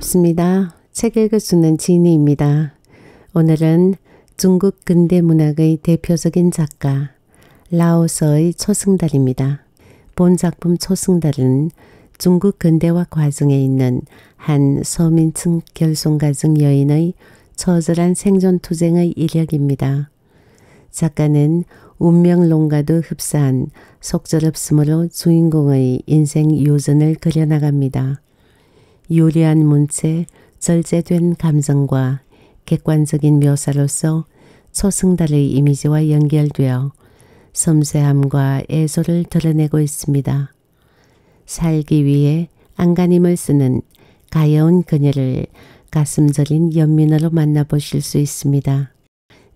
반갑습니다. 책 읽어주는 지니입니다. 오늘은 중국 근대문학의 대표적인 작가 라오서의 초승달입니다. 본 작품 초승달은 중국 근대화 과정에 있는 한 서민층 결손가정 여인의 처절한 생존투쟁의 일력입니다. 작가는 운명론과도 흡사한 속절없음으로 주인공의 인생 요전을 그려나갑니다. 유리한 문체, 절제된 감정과 객관적인 묘사로서 초승달의 이미지와 연결되어 섬세함과 애소를 드러내고 있습니다. 살기 위해 안간힘을 쓰는 가여운 그녀를 가슴 저린 연민으로 만나보실 수 있습니다.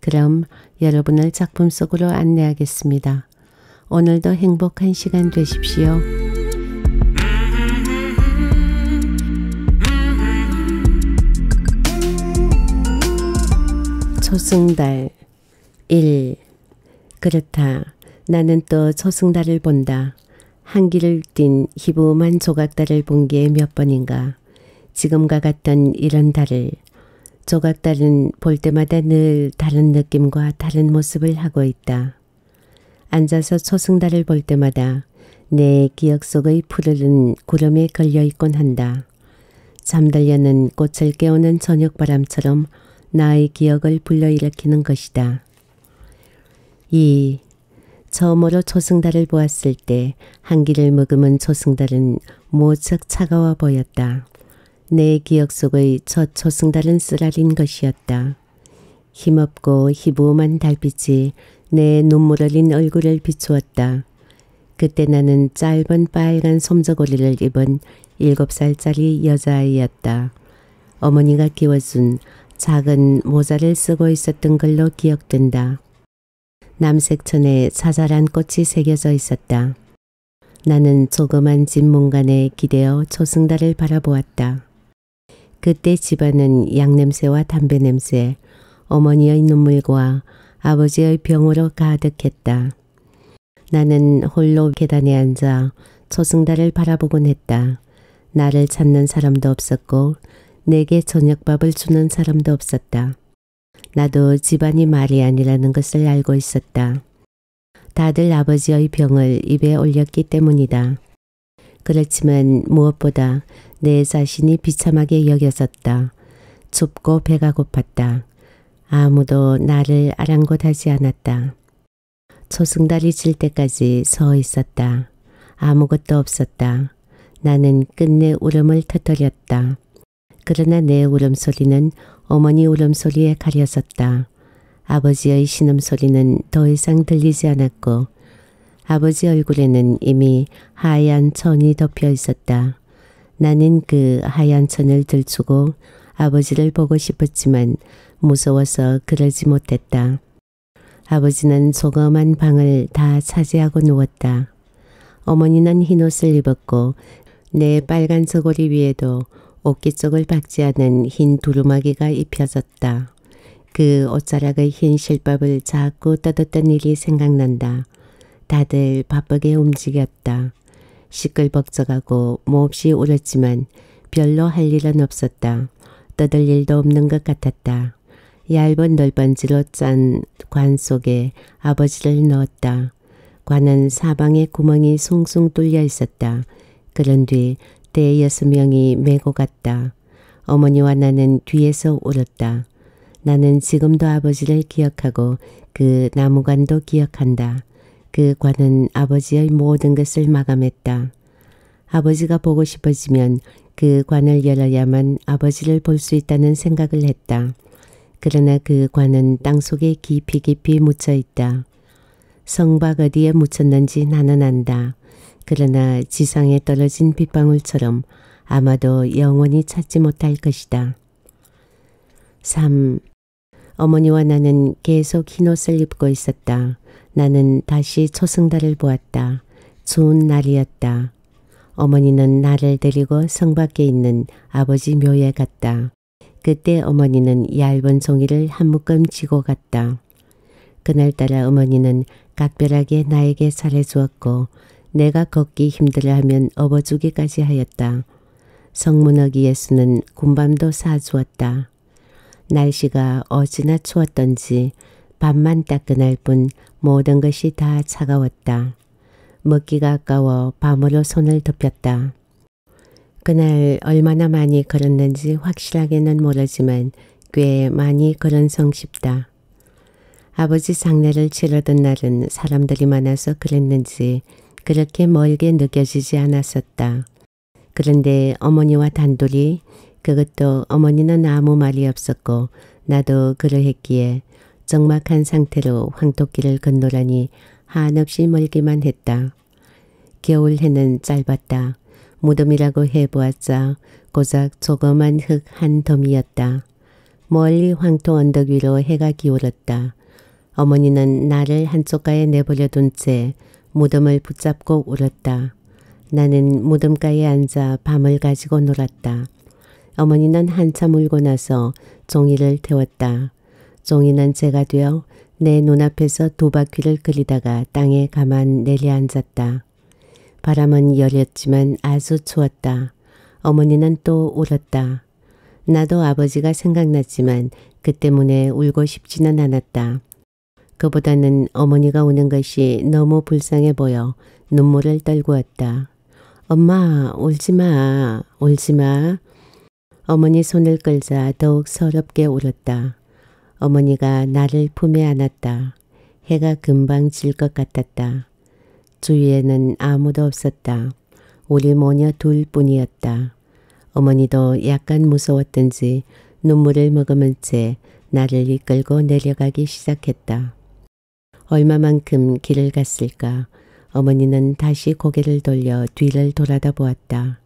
그럼 여러분을 작품 속으로 안내하겠습니다. 오늘도 행복한 시간 되십시오. 초승달 1. 그렇다. 나는 또 초승달을 본다. 한길을 띤 희부음한 조각달을 본 게 몇 번인가. 지금과 같던 이런 달을. 조각달은 볼 때마다 늘 다른 느낌과 다른 모습을 하고 있다. 앉아서 초승달을 볼 때마다 내 기억 속의 푸르른 구름에 걸려있곤 한다. 잠들려는 꽃을 깨우는 저녁바람처럼 나의 기억을 불러일으키는 것이다. 2. 처음으로 초승달을 보았을 때 한기를 머금은 초승달은 무척 차가워 보였다. 내 기억 속의 첫 초승달은 쓰라린 것이었다. 힘없고 희부음한 달빛이 내 눈물 어린 얼굴을 비추었다. 그때 나는 짧은 빨간 솜저고리를 입은 7살짜리 여자아이였다. 어머니가 끼워준 작은 모자를 쓰고 있었던 걸로 기억된다. 남색천에 자잘한 꽃이 새겨져 있었다. 나는 조그만 집 문간에 기대어 초승달을 바라보았다. 그때 집안은 양냄새와 담배냄새, 어머니의 눈물과 아버지의 병으로 가득했다. 나는 홀로 계단에 앉아 초승달을 바라보곤 했다. 나를 찾는 사람도 없었고 내게 저녁밥을 주는 사람도 없었다. 나도 집안이 말이 아니라는 것을 알고 있었다. 다들 아버지의 병을 입에 올렸기 때문이다. 그렇지만 무엇보다 내 자신이 비참하게 여겨졌다. 춥고 배가 고팠다. 아무도 나를 아랑곳하지 않았다. 초승달이 질 때까지 서 있었다. 아무것도 없었다. 나는 끝내 울음을 터뜨렸다. 그러나 내 울음소리는 어머니 울음소리에 가려졌다. 아버지의 신음소리는 더 이상 들리지 않았고 아버지 얼굴에는 이미 하얀 천이 덮여 있었다. 나는 그 하얀 천을 들추고 아버지를 보고 싶었지만 무서워서 그러지 못했다. 아버지는 조그만 방을 다 차지하고 누웠다. 어머니는 흰옷을 입었고 내 빨간 저고리 위에도 옷깃 쪽을 박지 않은 흰 두루마기가 입혀졌다. 그 옷자락의 흰 실밥을 자꾸 뜯었던 일이 생각난다. 다들 바쁘게 움직였다. 시끌벅적하고 몹시 울었지만 별로 할 일은 없었다. 떠들 일도 없는 것 같았다. 얇은 널빤지로 짠 관 속에 아버지를 넣었다. 관은 사방에 구멍이 숭숭 뚫려 있었다. 그런 뒤 대여섯 명이 메고 갔다. 어머니와 나는 뒤에서 울었다. 나는 지금도 아버지를 기억하고 그 나무관도 기억한다. 그 관은 아버지의 모든 것을 마감했다. 아버지가 보고 싶어지면 그 관을 열어야만 아버지를 볼 수 있다는 생각을 했다. 그러나 그 관은 땅속에 깊이 깊이 묻혀 있다. 성박 어디에 묻혔는지 나는 안다. 그러나 지상에 떨어진 빗방울처럼 아마도 영원히 찾지 못할 것이다. 3. 어머니와 나는 계속 흰옷을 입고 있었다. 나는 다시 초승달을 보았다. 추운 날이었다. 어머니는 나를 데리고 성 밖에 있는 아버지 묘에 갔다. 그때 어머니는 얇은 종이를 한 묶음 쥐고 갔다. 그날따라 어머니는 각별하게 나에게 잘해주었고 내가 걷기 힘들어하면 업어주기까지 하였다. 성문어기 예수는 곰밤도 사주었다. 날씨가 어찌나 추웠던지 밤만 따끈할 뿐 모든 것이 다 차가웠다. 먹기가 아까워 밤으로 손을 덮였다. 그날 얼마나 많이 걸었는지 확실하게는 모르지만 꽤 많이 걸은 성싶다. 아버지 장례를 치르던 날은 사람들이 많아서 그랬는지 그렇게 멀게 느껴지지 않았었다. 그런데 어머니와 단둘이, 그것도 어머니는 아무 말이 없었고 나도 그러했기에 적막한 상태로 황토길을 건너라니 한없이 멀기만 했다. 겨울 해는 짧았다. 무덤이라고 해보았자 고작 조그만 흙 한 덤이었다. 멀리 황토 언덕 위로 해가 기울었다. 어머니는 나를 한쪽가에 내버려둔 채 무덤을 붙잡고 울었다. 나는 무덤가에 앉아 밤을 가지고 놀았다. 어머니는 한참 울고 나서 종이를 태웠다. 종이는 재가 되어 내 눈앞에서 두 바퀴를 그리다가 땅에 가만 내려앉았다. 바람은 여렸지만 아주 추웠다. 어머니는 또 울었다. 나도 아버지가 생각났지만 그 때문에 울고 싶지는 않았다. 그보다는 어머니가 우는 것이 너무 불쌍해 보여 눈물을 떨구었다. 엄마, 울지마, 울지마. 어머니 손을 끌자 더욱 서럽게 울었다. 어머니가 나를 품에 안았다. 해가 금방 질 것 같았다. 주위에는 아무도 없었다. 우리 모녀 둘 뿐이었다. 어머니도 약간 무서웠던지 눈물을 머금은 채 나를 이끌고 내려가기 시작했다. 얼마만큼 길을 갔을까? 어머니는 다시 고개를 돌려 뒤를 돌아다 보았다.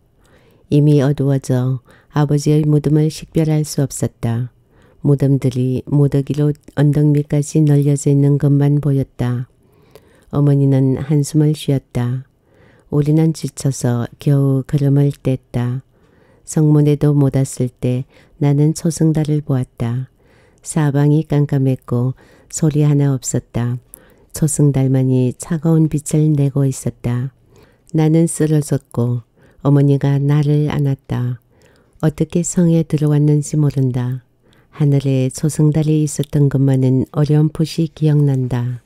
이미 어두워져 아버지의 무덤을 식별할 수 없었다. 무덤들이 무더기로 언덕 밑까지 널려져 있는 것만 보였다. 어머니는 한숨을 쉬었다. 우리는 지쳐서 겨우 걸음을 뗐다. 성문에도 못 왔을 때 나는 초승달을 보았다. 사방이 깜깜했고 소리 하나 없었다. 초승달만이 차가운 빛을 내고 있었다. 나는 쓰러졌고 어머니가 나를 안았다. 어떻게 성에 들어왔는지 모른다. 하늘에 초승달이 있었던 것만은 어렴풋이 기억난다.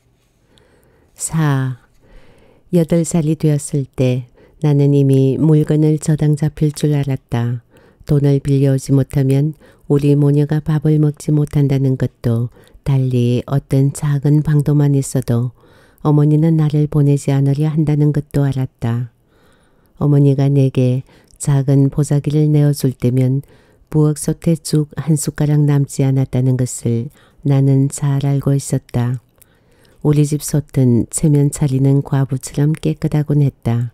8살이 되었을 때 나는 이미 물건을 저당 잡힐 줄 알았다. 돈을 빌려오지 못하면 우리 모녀가 밥을 먹지 못한다는 것도 달리 어떤 작은 방도만 있어도 어머니는 나를 보내지 않으려 한다는 것도 알았다. 어머니가 내게 작은 보자기를 내어줄 때면 부엌솥에 죽 한 숟가락 남지 않았다는 것을 나는 잘 알고 있었다. 우리 집 솥은 체면 차리는 과부처럼 깨끗하곤 했다.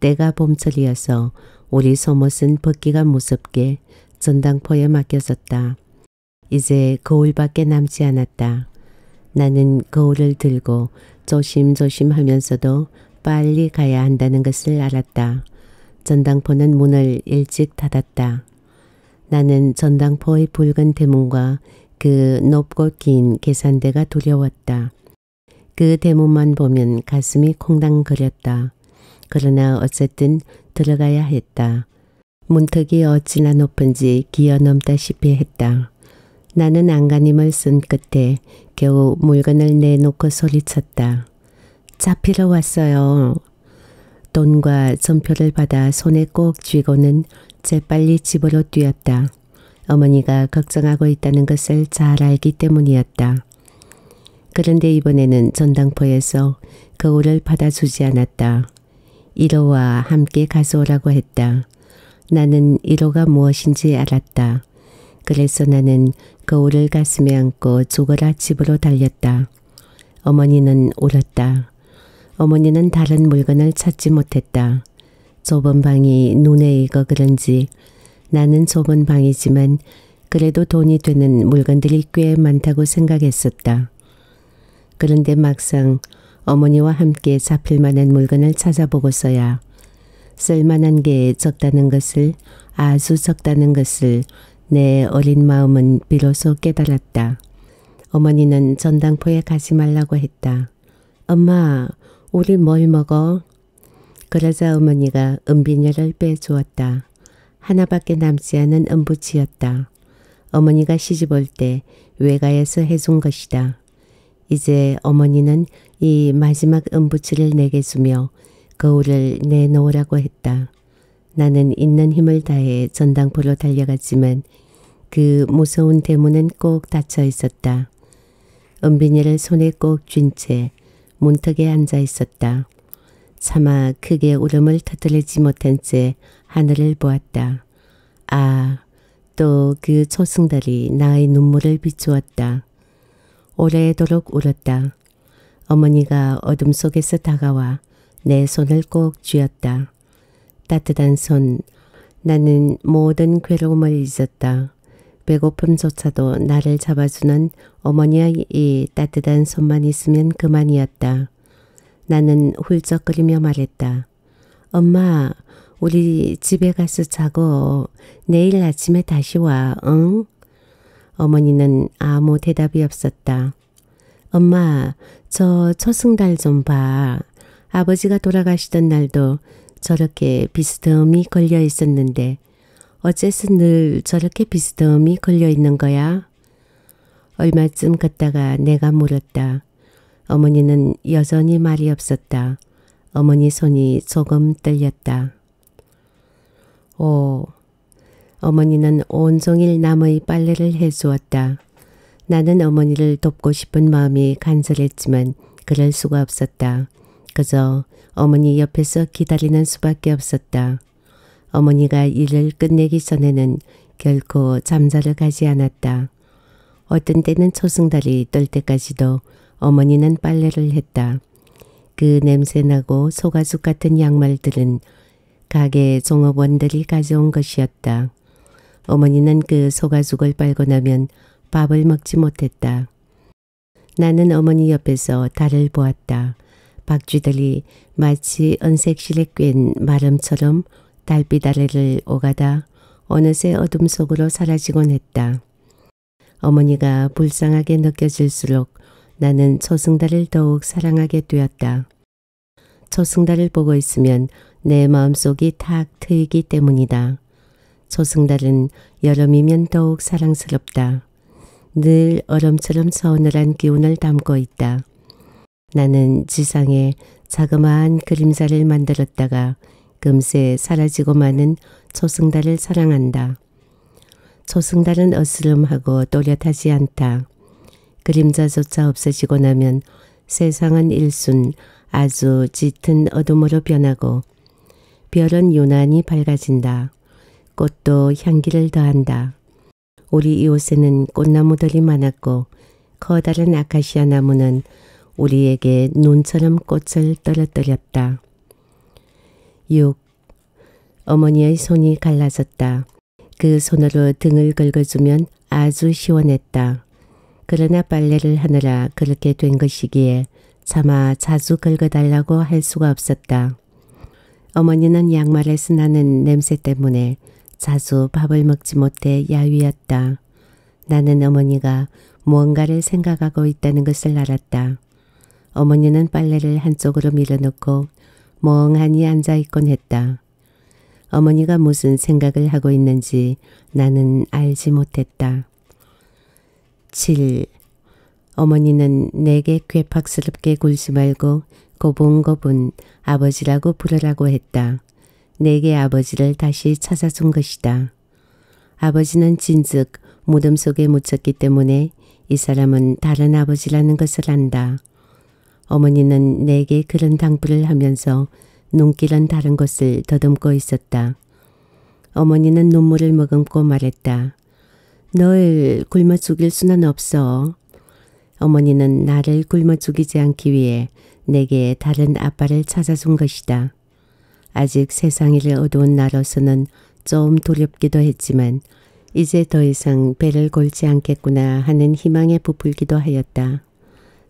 때가 봄철이어서 우리 소못은 벗기가 무섭게 전당포에 맡겨졌다. 이제 거울밖에 남지 않았다. 나는 거울을 들고 조심조심 하면서도 빨리 가야 한다는 것을 알았다. 전당포는 문을 일찍 닫았다. 나는 전당포의 붉은 대문과 그 높고 긴 계산대가 두려웠다. 그 대문만 보면 가슴이 콩당거렸다. 그러나 어쨌든 들어가야 했다. 문턱이 어찌나 높은지 기어 넘다시피 했다. 나는 안간힘을 쓴 끝에 겨우 물건을 내놓고 소리쳤다. 잡히러 왔어요. 돈과 전표를 받아 손에 꼭 쥐고는 재빨리 집으로 뛰었다. 어머니가 걱정하고 있다는 것을 잘 알기 때문이었다. 그런데 이번에는 전당포에서 거울을 받아주지 않았다. 1호와 함께 가져오라고 했다. 나는 1호가 무엇인지 알았다. 그래서 나는 거울을 가슴에 안고 죽어라 집으로 달렸다. 어머니는 울었다. 어머니는 다른 물건을 찾지 못했다. 좁은 방이 눈에 익어 그런지 나는 좁은 방이지만 그래도 돈이 되는 물건들이 꽤 많다고 생각했었다. 그런데 막상 어머니와 함께 잡힐 만한 물건을 찾아보고서야 쓸만한 게 적다는 것을, 아주 적다는 것을 내 어린 마음은 비로소 깨달았다. 어머니는 전당포에 가지 말라고 했다. 엄마, 우리 뭘 먹어? 그러자 어머니가 은비녀를 빼주었다. 하나밖에 남지 않은 음부치였다. 어머니가 시집올 때 외가에서 해준 것이다. 이제 어머니는 이 마지막 음부치를 내게 주며 거울을 내놓으라고 했다. 나는 있는 힘을 다해 전당포로 달려갔지만 그 무서운 대문은 꼭 닫혀 있었다. 은빈이를 손에 꼭 쥔 채 문턱에 앉아 있었다. 차마 크게 울음을 터뜨리지 못한 채 하늘을 보았다. 아, 또 그 초승달이 나의 눈물을 비추었다. 오래도록 울었다. 어머니가 어둠 속에서 다가와 내 손을 꼭 쥐었다. 따뜻한 손, 나는 모든 괴로움을 잊었다. 배고픔조차도 나를 잡아주는 어머니의 이 따뜻한 손만 있으면 그만이었다. 나는 훌쩍거리며 말했다. 엄마, 우리 집에 가서 자고 내일 아침에 다시 와, 응? 어머니는 아무 대답이 없었다. 엄마, 저 초승달 좀 봐. 아버지가 돌아가시던 날도 저렇게 비스듬히 걸려 있었는데 어째서 늘 저렇게 비스듬히 걸려 있는 거야? 얼마쯤 갔다가 내가 물었다. 어머니는 여전히 말이 없었다. 어머니 손이 조금 떨렸다. 오, 어머니는 온종일 남의 빨래를 해주었다. 나는 어머니를 돕고 싶은 마음이 간절했지만 그럴 수가 없었다. 그저 어머니 옆에서 기다리는 수밖에 없었다. 어머니가 일을 끝내기 전에는 결코 잠자러 가지 않았다. 어떤 때는 초승달이 뜰 때까지도 어머니는 빨래를 했다. 그 냄새나고 소가죽 같은 양말들은 가게 종업원들이 가져온 것이었다. 어머니는 그 소가죽을 빨고 나면 밥을 먹지 못했다. 나는 어머니 옆에서 달을 보았다. 박쥐들이 마치 은색실에 꿰인 마름처럼 달빛 아래를 오가다 어느새 어둠 속으로 사라지곤 했다. 어머니가 불쌍하게 느껴질수록 나는 초승달을 더욱 사랑하게 되었다. 초승달을 보고 있으면 내 마음속이 탁 트이기 때문이다. 초승달은 여름이면 더욱 사랑스럽다. 늘 얼음처럼 서늘한 기운을 담고 있다. 나는 지상에 자그마한 그림자를 만들었다가 금세 사라지고 마는 초승달을 사랑한다. 초승달은 어스름하고 또렷하지 않다. 그림자조차 없어지고 나면 세상은 일순 아주 짙은 어둠으로 변하고 별은 유난히 밝아진다. 꽃도 향기를 더한다. 우리 이웃에는 꽃나무들이 많았고 커다란 아카시아 나무는 우리에게 눈처럼 꽃을 떨어뜨렸다. 6. 어머니의 손이 갈라졌다. 그 손으로 등을 긁어주면 아주 시원했다. 그러나 빨래를 하느라 그렇게 된 것이기에 차마 자주 긁어달라고 할 수가 없었다. 어머니는 양말에서 나는 냄새 때문에 자주 밥을 먹지 못해 야위었다. 나는 어머니가 무언가를 생각하고 있다는 것을 알았다. 어머니는 빨래를 한쪽으로 밀어놓고 멍하니 앉아있곤 했다. 어머니가 무슨 생각을 하고 있는지 나는 알지 못했다. 7. 어머니는 내게 괴팍스럽게 굴지 말고 고분고분 아버지라고 부르라고 했다. 내게 아버지를 다시 찾아준 것이다. 아버지는 진즉 무덤 속에 묻혔기 때문에 이 사람은 다른 아버지라는 것을 안다. 어머니는 내게 그런 당부를 하면서 눈길은 다른 곳을 더듬고 있었다. 어머니는 눈물을 머금고 말했다. 널 굶어 죽일 수는 없어. 어머니는 나를 굶어 죽이지 않기 위해 내게 다른 아빠를 찾아준 것이다. 아직 세상이 어두운 나로서는 좀 두렵기도 했지만 이제 더 이상 배를 골지 않겠구나 하는 희망에 부풀기도 하였다.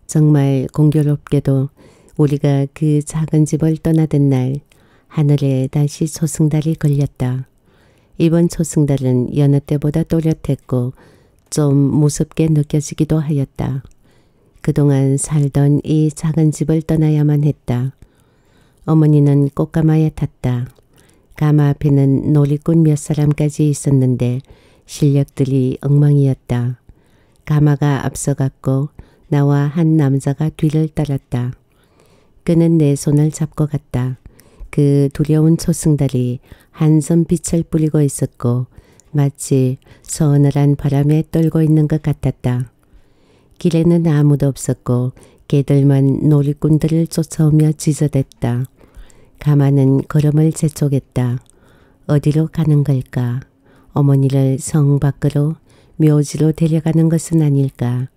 정말 공교롭게도 우리가 그 작은 집을 떠나던 날 하늘에 다시 초승달이 걸렸다. 이번 초승달은 여느 때보다 또렷했고 좀 무섭게 느껴지기도 하였다. 그동안 살던 이 작은 집을 떠나야만 했다. 어머니는 꽃가마에 탔다. 가마 앞에는 놀이꾼 몇 사람까지 있었는데 실력들이 엉망이었다. 가마가 앞서갔고 나와 한 남자가 뒤를 따랐다. 그는 내 손을 잡고 갔다. 그 두려운 초승달이 한섬 빛을 뿌리고 있었고 마치 서늘한 바람에 떨고 있는 것 같았다. 길에는 아무도 없었고 개들만 놀이꾼들을 쫓아오며 지저댔다. 가마는 걸음을 재촉했다. 어디로 가는 걸까? 어머니를 성 밖으로 묘지로 데려가는 것은 아닐까?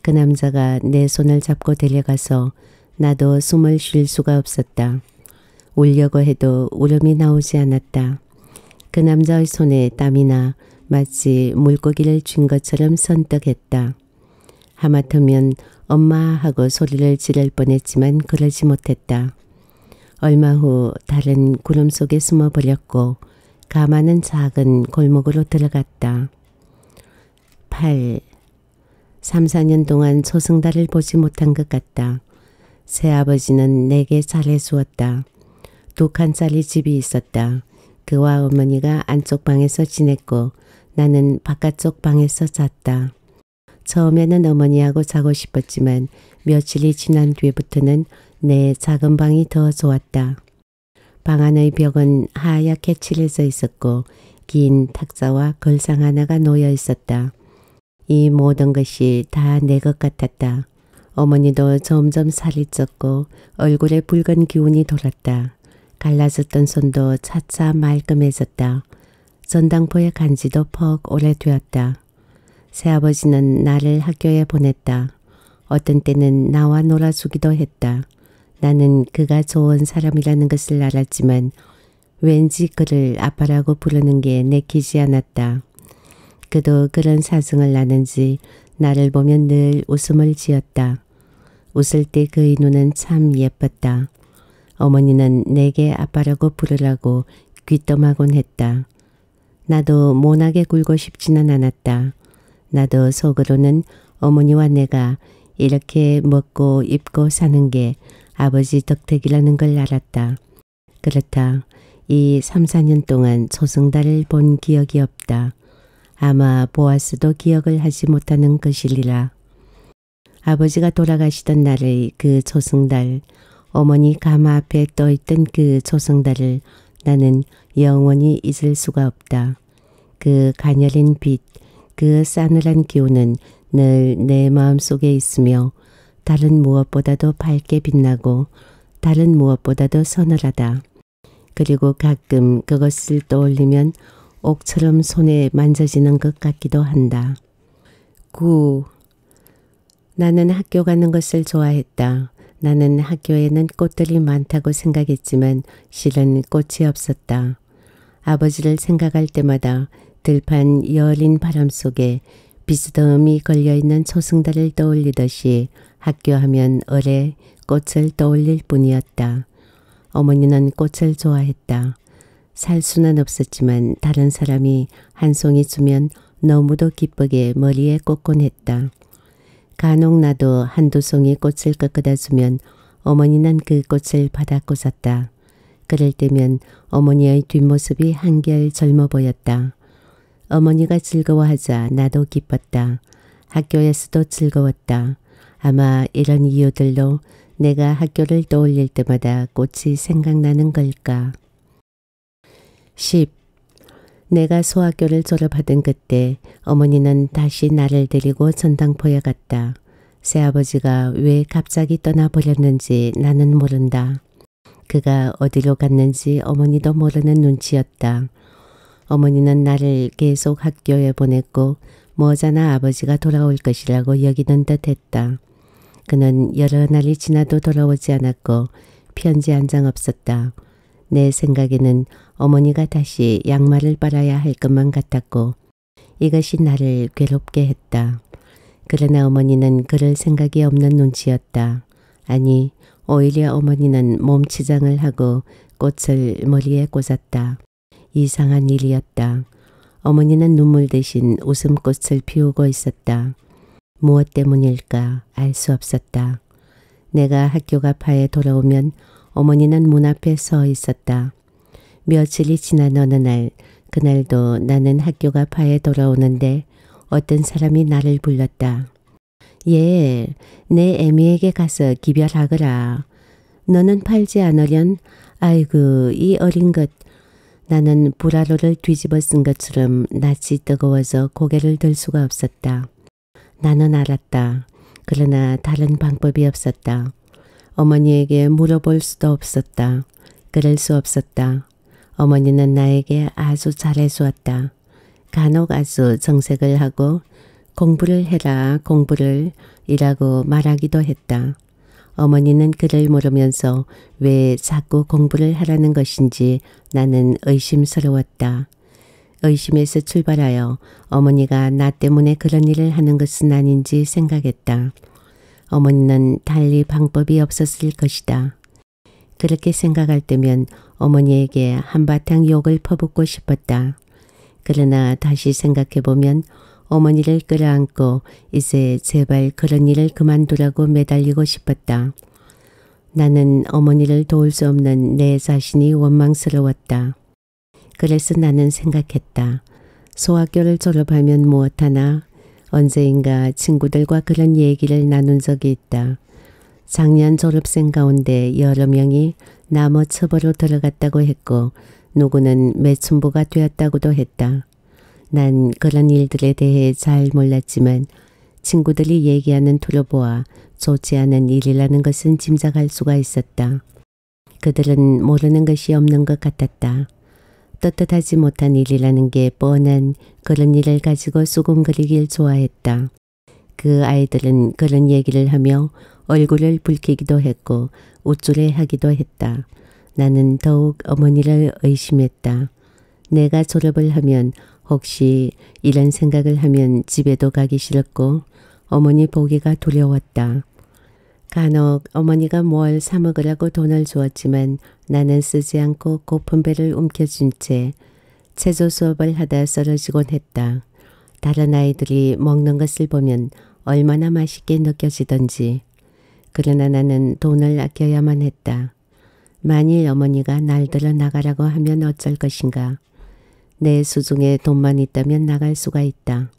그 남자가 내 손을 잡고 데려가서 나도 숨을 쉴 수가 없었다. 울려고 해도 울음이 나오지 않았다. 그 남자의 손에 땀이 나 마치 물고기를 쥔 것처럼 선떡했다. 하마터면 엄마 하고 소리를 지를 뻔했지만 그러지 못했다. 얼마 후 달은 구름 속에 숨어버렸고 가마는 작은 골목으로 들어갔다. 8. 3, 4년 동안 초승달을 보지 못한 것 같다. 새아버지는 내게 잘해주었다. 2칸짜리 집이 있었다. 그와 어머니가 안쪽 방에서 지냈고 나는 바깥쪽 방에서 잤다. 처음에는 어머니하고 자고 싶었지만 며칠이 지난 뒤부터는 내 작은 방이 더 좋았다. 방 안의 벽은 하얗게 칠해져 있었고 긴 탁자와 걸상 하나가 놓여 있었다. 이 모든 것이 다 내 것 같았다. 어머니도 점점 살이 쪘고 얼굴에 붉은 기운이 돌았다. 갈라졌던 손도 차차 말끔해졌다. 전당포에 간 지도 퍽 오래되었다. 새아버지는 나를 학교에 보냈다. 어떤 때는 나와 놀아주기도 했다. 나는 그가 좋은 사람이라는 것을 알았지만 왠지 그를 아빠라고 부르는 게 내키지 않았다. 그도 그런 사정을 아는지 나를 보면 늘 웃음을 지었다. 웃을 때 그의 눈은 참 예뻤다. 어머니는 내게 아빠라고 부르라고 귀뜸하곤 했다. 나도 모나게 굴고 싶지는 않았다. 나도 속으로는 어머니와 내가 이렇게 먹고 입고 사는 게 아버지 덕택이라는 걸 알았다. 그렇다. 이 3, 4년 동안 초승달을 본 기억이 없다. 아마 보았어도 기억을 하지 못하는 것이리라. 아버지가 돌아가시던 날의 그 초승달, 어머니 가마 앞에 떠있던 그 초승달을 나는 영원히 잊을 수가 없다. 그 가녀린 빛, 그 싸늘한 기운은 늘 내 마음속에 있으며 다른 무엇보다도 밝게 빛나고 다른 무엇보다도 서늘하다. 그리고 가끔 그것을 떠올리면 옥처럼 손에 만져지는 것 같기도 한다. 9. 나는 학교 가는 것을 좋아했다. 나는 학교에는 꽃들이 많다고 생각했지만 실은 꽃이 없었다. 아버지를 생각할 때마다 들판 여린 바람 속에 비스듬히 걸려있는 초승달을 떠올리듯이 학교하면 어뢰 꽃을 떠올릴 뿐이었다. 어머니는 꽃을 좋아했다. 살 수는 없었지만 다른 사람이 한 송이 주면 너무도 기쁘게 머리에 꽂곤 했다. 간혹 나도 한두 송이 꽃을 꺾어다 주면 어머니는 그 꽃을 받아 꽂았다. 그럴 때면 어머니의 뒷모습이 한결 젊어 보였다. 어머니가 즐거워하자 나도 기뻤다. 학교에서도 즐거웠다. 아마 이런 이유들로 내가 학교를 떠올릴 때마다 꽃이 생각나는 걸까. 10. 내가 소학교를 졸업하던 그때 어머니는 다시 나를 데리고 전당포에 갔다. 새아버지가 왜 갑자기 떠나버렸는지 나는 모른다. 그가 어디로 갔는지 어머니도 모르는 눈치였다. 어머니는 나를 계속 학교에 보냈고 머지않아 아버지가 돌아올 것이라고 여기는 듯 했다. 그는 여러 날이 지나도 돌아오지 않았고 편지 한 장 없었다. 내 생각에는 어머니가 다시 양말을 빨아야 할 것만 같았고 이것이 나를 괴롭게 했다. 그러나 어머니는 그럴 생각이 없는 눈치였다. 아니, 오히려 어머니는 몸치장을 하고 꽃을 머리에 꽂았다. 이상한 일이었다. 어머니는 눈물 대신 웃음꽃을 피우고 있었다. 무엇 때문일까 알 수 없었다. 내가 학교가 파에 돌아오면 어머니는 문 앞에 서 있었다. 며칠이 지난 어느 날, 그날도 나는 학교가 파에 돌아오는데 어떤 사람이 나를 불렀다. 예, 내 애미에게 가서 기별하거라. 너는 팔지 않으련? 아이고, 이 어린 것. 나는 불화로를 뒤집어 쓴 것처럼 낯이 뜨거워서 고개를 들 수가 없었다. 나는 알았다. 그러나 다른 방법이 없었다. 어머니에게 물어볼 수도 없었다. 그럴 수 없었다. 어머니는 나에게 아주 잘해주었다. 간혹 아주 정색을 하고 공부를 해라 공부를 이라고 말하기도 했다. 어머니는 그를 모르면서 왜 자꾸 공부를 하라는 것인지 나는 의심스러웠다. 의심에서 출발하여 어머니가 나 때문에 그런 일을 하는 것은 아닌지 생각했다. 어머니는 달리 방법이 없었을 것이다. 그렇게 생각할 때면 어머니에게 한바탕 욕을 퍼붓고 싶었다. 그러나 다시 생각해보면 어머니를 끌어안고 이제 제발 그런 일을 그만두라고 매달리고 싶었다. 나는 어머니를 도울 수 없는 내 자신이 원망스러웠다. 그래서 나는 생각했다. 소학교를 졸업하면 무엇하나? 언제인가 친구들과 그런 얘기를 나눈 적이 있다. 작년 졸업생 가운데 여러 명이 남어처벌로 들어갔다고 했고 누구는 매춘부가 되었다고도 했다. 난 그런 일들에 대해 잘 몰랐지만 친구들이 얘기하는 투로 보아 좋지 않은 일이라는 것은 짐작할 수가 있었다. 그들은 모르는 것이 없는 것 같았다. 떳떳하지 못한 일이라는 게 뻔한 그런 일을 가지고 수군거리길 좋아했다. 그 아이들은 그런 얘기를 하며 얼굴을 붉히기도 했고 우쭐해하기도 했다. 나는 더욱 어머니를 의심했다. 내가 졸업을 하면 혹시 이런 생각을 하면 집에도 가기 싫었고 어머니 보기가 두려웠다. 간혹 어머니가 뭘 사 먹으라고 돈을 주었지만 나는 쓰지 않고 고픈 배를 움켜쥔 채 체조 수업을 하다 쓰러지곤 했다. 다른 아이들이 먹는 것을 보면 얼마나 맛있게 느껴지던지. 그러나 나는 돈을 아껴야만 했다. 만일 어머니가 날 들어 나가라고 하면 어쩔 것인가. 내 수중에 돈만 있다면 나갈 수가 있다.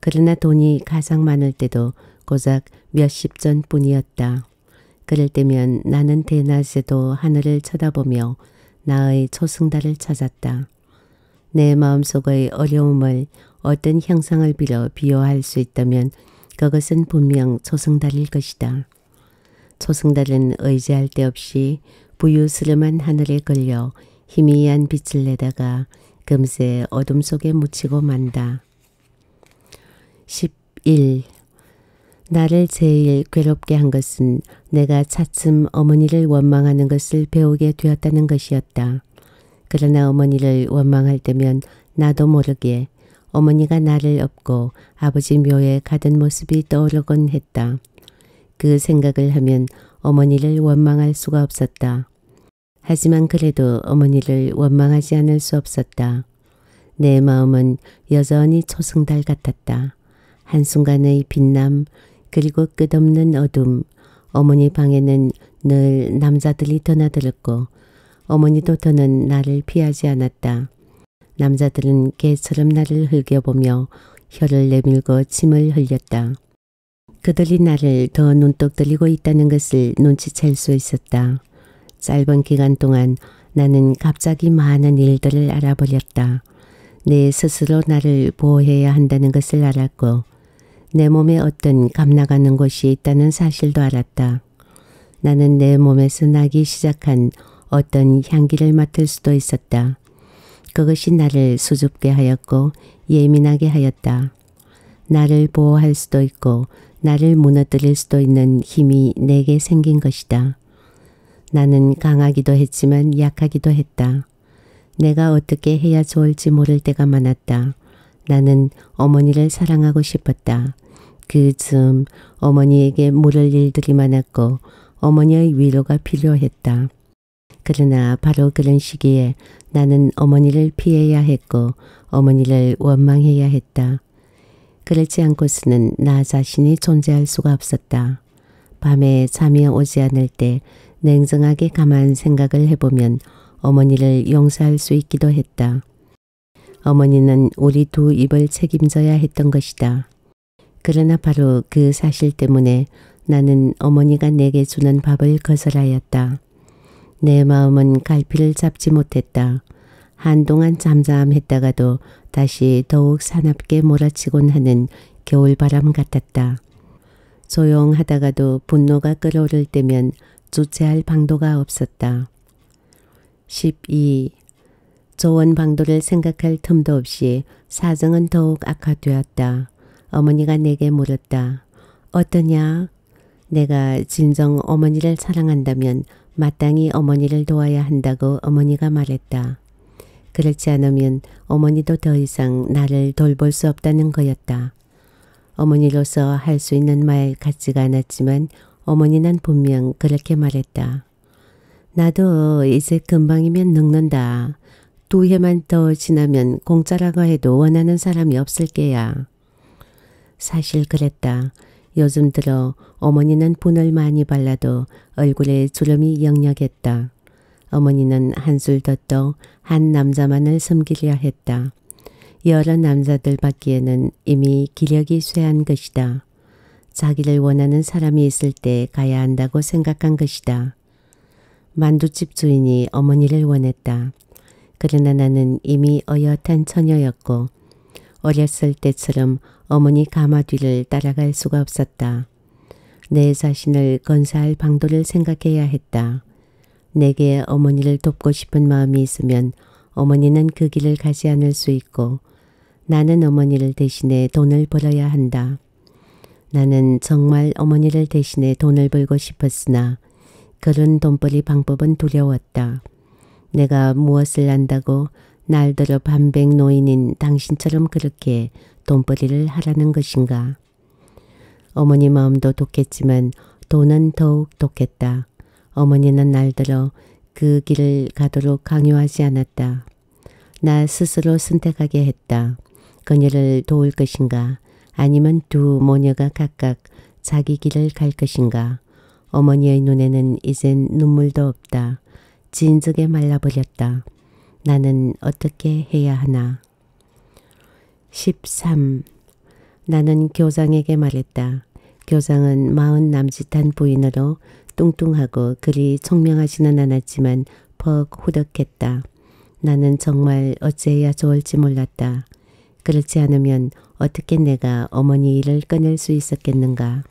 그러나 돈이 가장 많을 때도 고작 몇십 전뿐이었다. 그럴 때면 나는 대낮에도 하늘을 쳐다보며 나의 초승달을 찾았다. 내 마음속의 어려움을 어떤 형상을 빌어 비유할 수 있다면 그것은 분명 초승달일 것이다. 초승달은 의지할 데 없이 부유스름한 하늘에 걸려 희미한 빛을 내다가 금세 어둠 속에 묻히고 만다. 11. 나를 제일 괴롭게 한 것은 내가 차츰 어머니를 원망하는 것을 배우게 되었다는 것이었다. 그러나 어머니를 원망할 때면 나도 모르게 어머니가 나를 업고 아버지 묘에 가던 모습이 떠오르곤 했다. 그 생각을 하면 어머니를 원망할 수가 없었다. 하지만 그래도 어머니를 원망하지 않을 수 없었다. 내 마음은 여전히 초승달 같았다. 한순간의 빛남 그리고 끝없는 어둠. 어머니 방에는 늘 남자들이 드나들었고 어머니도 더는 나를 피하지 않았다. 남자들은 개처럼 나를 흘겨보며 혀를 내밀고 침을 흘렸다. 그들이 나를 더 눈독 들이고 있다는 것을 눈치챌 수 있었다. 짧은 기간 동안 나는 갑자기 많은 일들을 알아버렸다. 내 스스로 나를 보호해야 한다는 것을 알았고 내 몸에 어떤 감나가는 곳이 있다는 사실도 알았다. 나는 내 몸에서 나기 시작한 어떤 향기를 맡을 수도 있었다. 그것이 나를 수줍게 하였고 예민하게 하였다. 나를 보호할 수도 있고 나를 무너뜨릴 수도 있는 힘이 내게 생긴 것이다. 나는 강하기도 했지만 약하기도 했다. 내가 어떻게 해야 좋을지 모를 때가 많았다. 나는 어머니를 사랑하고 싶었다. 그쯤 어머니에게 물을 일들이 많았고 어머니의 위로가 필요했다. 그러나 바로 그런 시기에 나는 어머니를 피해야 했고 어머니를 원망해야 했다. 그렇지 않고서는 나 자신이 존재할 수가 없었다. 밤에 잠이 오지 않을 때 냉정하게 가만 생각을 해보면 어머니를 용서할 수 있기도 했다. 어머니는 우리 두 입을 책임져야 했던 것이다. 그러나 바로 그 사실 때문에 나는 어머니가 내게 주는 밥을 거절하였다. 내 마음은 갈피를 잡지 못했다. 한동안 잠잠했다가도 다시 더욱 사납게 몰아치곤 하는 겨울바람 같았다. 조용하다가도 분노가 끓어오를 때면 주체할 방도가 없었다. 12. 조언 방도를 생각할 틈도 없이 사정은 더욱 악화되었다. 어머니가 내게 물었다. 어떠냐? 내가 진정 어머니를 사랑한다면 마땅히 어머니를 도와야 한다고 어머니가 말했다. 그렇지 않으면 어머니도 더 이상 나를 돌볼 수 없다는 거였다. 어머니로서 할 수 있는 말 같지가 않았지만 어머니는 분명 그렇게 말했다. 나도 이제 금방이면 늙는다. 2해만 더 지나면 공짜라고 해도 원하는 사람이 없을 게야. 사실 그랬다. 요즘 들어 어머니는 분을 많이 발라도 얼굴에 주름이 역력했다. 어머니는 한술 더 떠 한 남자만을 섬기려 했다. 여러 남자들 받기에는 이미 기력이 쇠한 것이다. 자기를 원하는 사람이 있을 때 가야 한다고 생각한 것이다. 만두집 주인이 어머니를 원했다. 그러나 나는 이미 어엿한 처녀였고 어렸을 때처럼 어머니 가마 뒤를 따라갈 수가 없었다. 내 자신을 건사할 방도를 생각해야 했다. 내게 어머니를 돕고 싶은 마음이 있으면 어머니는 그 길을 가지 않을 수 있고 나는 어머니를 대신해 돈을 벌어야 한다. 나는 정말 어머니를 대신해 돈을 벌고 싶었으나 그런 돈벌이 방법은 두려웠다. 내가 무엇을 안다고 날들어 반백 노인인 당신처럼 그렇게 돈벌이를 하라는 것인가. 어머니 마음도 독했지만 돈은 더욱 독했다. 어머니는 날들어 그 길을 가도록 강요하지 않았다. 나 스스로 선택하게 했다. 그녀를 도울 것인가 아니면 두 모녀가 각각 자기 길을 갈 것인가. 어머니의 눈에는 이젠 눈물도 없다. 진즉에 말라버렸다. 나는 어떻게 해야 하나. 13. 나는 교장에게 말했다. 교장은 마흔 남짓한 부인으로 뚱뚱하고 그리 총명하지는 않았지만 퍽 후덕했다. 나는 정말 어찌해야 좋을지 몰랐다. 그렇지 않으면 어떻게 내가 어머니 일을 꺼낼 수 있었겠는가.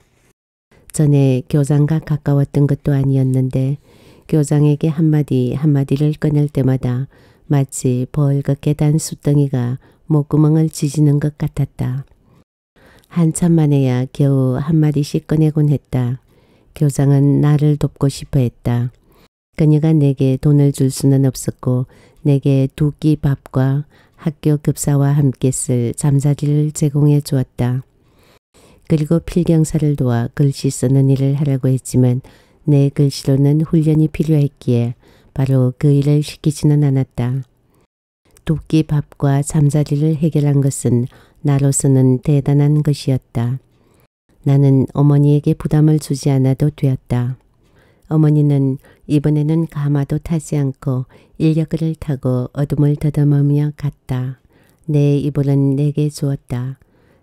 전에 교장과 가까웠던 것도 아니었는데 교장에게 한마디 한마디를 꺼낼 때마다 마치 벌겋게 단 숫덩이가 목구멍을 지지는 것 같았다. 한참 만에야 겨우 한마디씩 꺼내곤 했다. 교장은 나를 돕고 싶어 했다. 그녀가 내게 돈을 줄 수는 없었고 내게 두 끼 밥과 학교 급사와 함께 쓸 잠자리를 제공해 주었다. 그리고 필경사를 도와 글씨 쓰는 일을 하라고 했지만 내 글씨로는 훈련이 필요했기에 바로 그 일을 시키지는 않았다. 두 끼 밥과 잠자리를 해결한 것은 나로서는 대단한 것이었다. 나는 어머니에게 부담을 주지 않아도 되었다. 어머니는 이번에는 가마도 타지 않고 인력거를 타고 어둠을 더듬으며 갔다. 내 이불은 내게 주었다.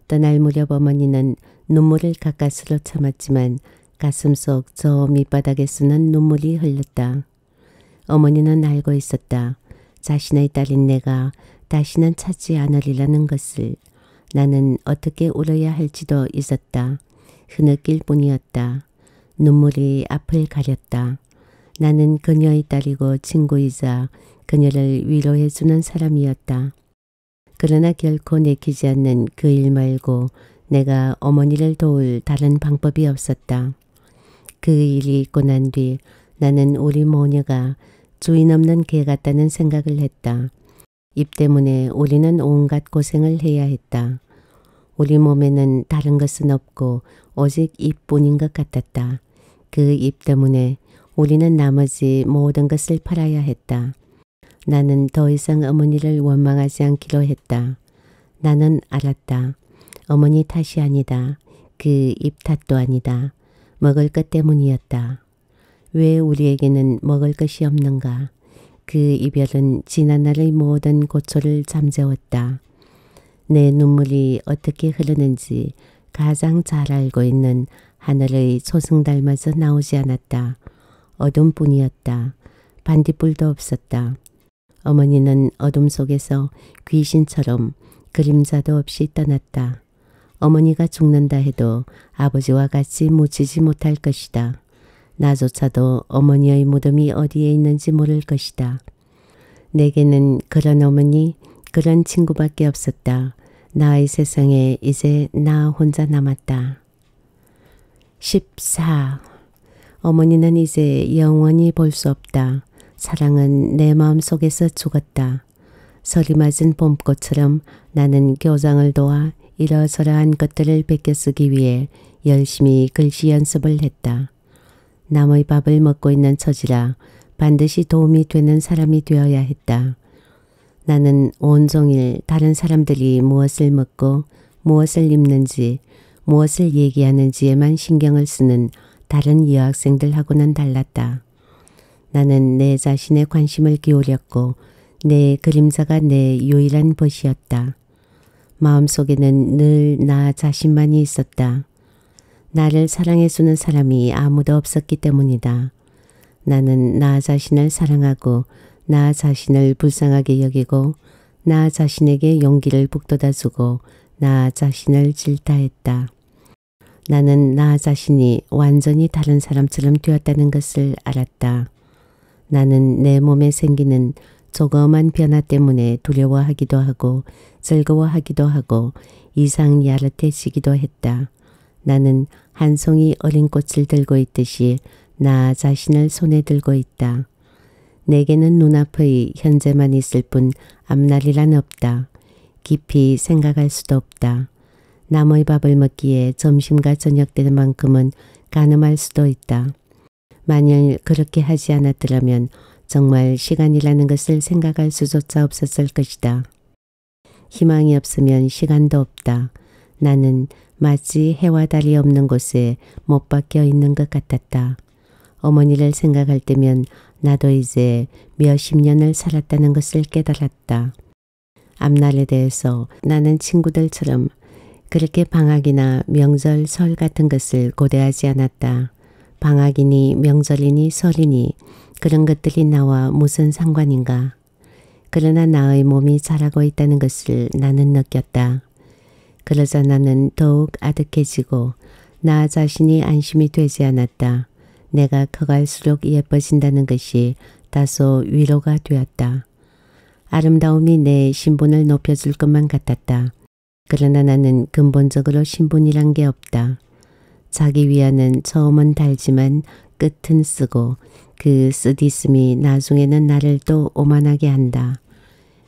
떠날 무렵 어머니는 눈물을 가까스로 참았지만 가슴 속 저 밑바닥에서는 눈물이 흘렀다. 어머니는 알고 있었다. 자신의 딸인 내가 다시는 찾지 않으리라는 것을. 나는 어떻게 울어야 할지도 있었다. 흐느낄 뿐이었다. 눈물이 앞을 가렸다. 나는 그녀의 딸이고 친구이자 그녀를 위로해주는 사람이었다. 그러나 결코 내키지 않는 그 일 말고 내가 어머니를 도울 다른 방법이 없었다. 그 일이 있고 난 뒤 나는 우리 모녀가 주인 없는 개 같다는 생각을 했다. 입 때문에 우리는 온갖 고생을 해야 했다. 우리 몸에는 다른 것은 없고 오직 입뿐인 것 같았다. 그 입 때문에 우리는 나머지 모든 것을 팔아야 했다. 나는 더 이상 어머니를 원망하지 않기로 했다. 나는 알았다. 어머니 탓이 아니다. 그 입 탓도 아니다. 먹을 것 때문이었다. 왜 우리에게는 먹을 것이 없는가? 그 이별은 지난날의 모든 고초를 잠재웠다. 내 눈물이 어떻게 흐르는지 가장 잘 알고 있는 하늘의 초승달마저 나오지 않았다. 어둠뿐이었다. 반딧불도 없었다. 어머니는 어둠 속에서 귀신처럼 그림자도 없이 떠났다. 어머니가 죽는다 해도 아버지와 같이 묻히지 못할 것이다. 나조차도 어머니의 무덤이 어디에 있는지 모를 것이다. 내게는 그런 어머니, 그런 친구밖에 없었다. 나의 세상에 이제 나 혼자 남았다. 14. 어머니는 이제 영원히 볼 수 없다. 사랑은 내 마음속에서 죽었다. 서리 맞은 봄꽃처럼 나는 교장을 도와 이러저러한 것들을 베껴 쓰기 위해 열심히 글씨 연습을 했다. 남의 밥을 먹고 있는 처지라 반드시 도움이 되는 사람이 되어야 했다. 나는 온종일 다른 사람들이 무엇을 먹고 무엇을 입는지 무엇을 얘기하는지에만 신경을 쓰는 다른 여학생들하고는 달랐다. 나는 내 자신에 관심을 기울였고 내 그림자가 내 유일한 벗이었다. 마음속에는 늘 나 자신만이 있었다. 나를 사랑해주는 사람이 아무도 없었기 때문이다. 나는 나 자신을 사랑하고 나 자신을 불쌍하게 여기고 나 자신에게 용기를 북돋아주고 나 자신을 질타했다. 나는 나 자신이 완전히 다른 사람처럼 되었다는 것을 알았다. 나는 내 몸에 생기는 조그만 변화 때문에 두려워하기도 하고 즐거워하기도 하고 이상 야릇해지기도 했다. 나는 한 송이 어린 꽃을 들고 있듯이 나 자신을 손에 들고 있다. 내게는 눈앞의 현재만 있을 뿐 앞날이란 없다. 깊이 생각할 수도 없다. 남의 밥을 먹기에 점심과 저녁 때만큼은 가늠할 수도 있다. 만일 그렇게 하지 않았더라면 정말 시간이라는 것을 생각할 수조차 없었을 것이다. 희망이 없으면 시간도 없다. 나는 마치 해와 달이 없는 곳에 못 박혀 있는 것 같았다. 어머니를 생각할 때면 나도 이제 몇십 년을 살았다는 것을 깨달았다. 앞날에 대해서 나는 친구들처럼 그렇게 방학이나 명절, 설 같은 것을 고대하지 않았다. 방학이니 명절이니 설이니 그런 것들이 나와 무슨 상관인가. 그러나 나의 몸이 자라고 있다는 것을 나는 느꼈다. 그러자 나는 더욱 아득해지고 나 자신이 안심이 되지 않았다. 내가 커갈수록 예뻐진다는 것이 다소 위로가 되었다. 아름다움이 내 신분을 높여줄 것만 같았다. 그러나 나는 근본적으로 신분이란 게 없다. 자기 위안은 처음은 달지만 끝은 쓰고 그 쓰디씀이 나중에는 나를 또 오만하게 한다.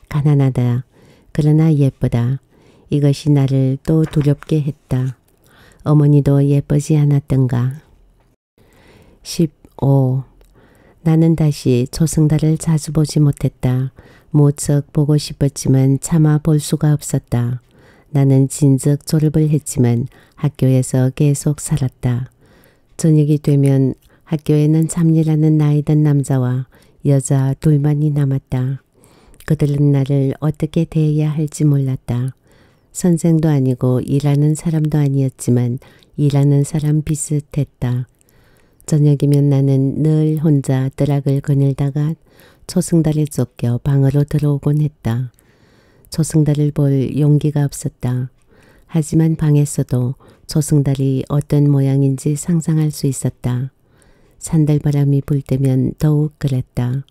가난하다. 그러나 예쁘다. 이것이 나를 또 두렵게 했다. 어머니도 예쁘지 않았던가. 15. 나는 다시 초승달을 자주 보지 못했다. 무척 보고 싶었지만 차마 볼 수가 없었다. 나는 진즉 졸업을 했지만 학교에서 계속 살았다. 저녁이 되면 학교에는 잠이라는 나이든 남자와 여자 둘만이 남았다. 그들은 나를 어떻게 대해야 할지 몰랐다. 선생도 아니고 일하는 사람도 아니었지만 일하는 사람 비슷했다. 저녁이면 나는 늘 혼자 뜨락을 거닐다가 초승달에 쫓겨 방으로 들어오곤 했다. 초승달을 볼 용기가 없었다. 하지만 방에서도 초승달이 어떤 모양인지 상상할 수 있었다. 산들바람이 불 때면 더욱 그랬다.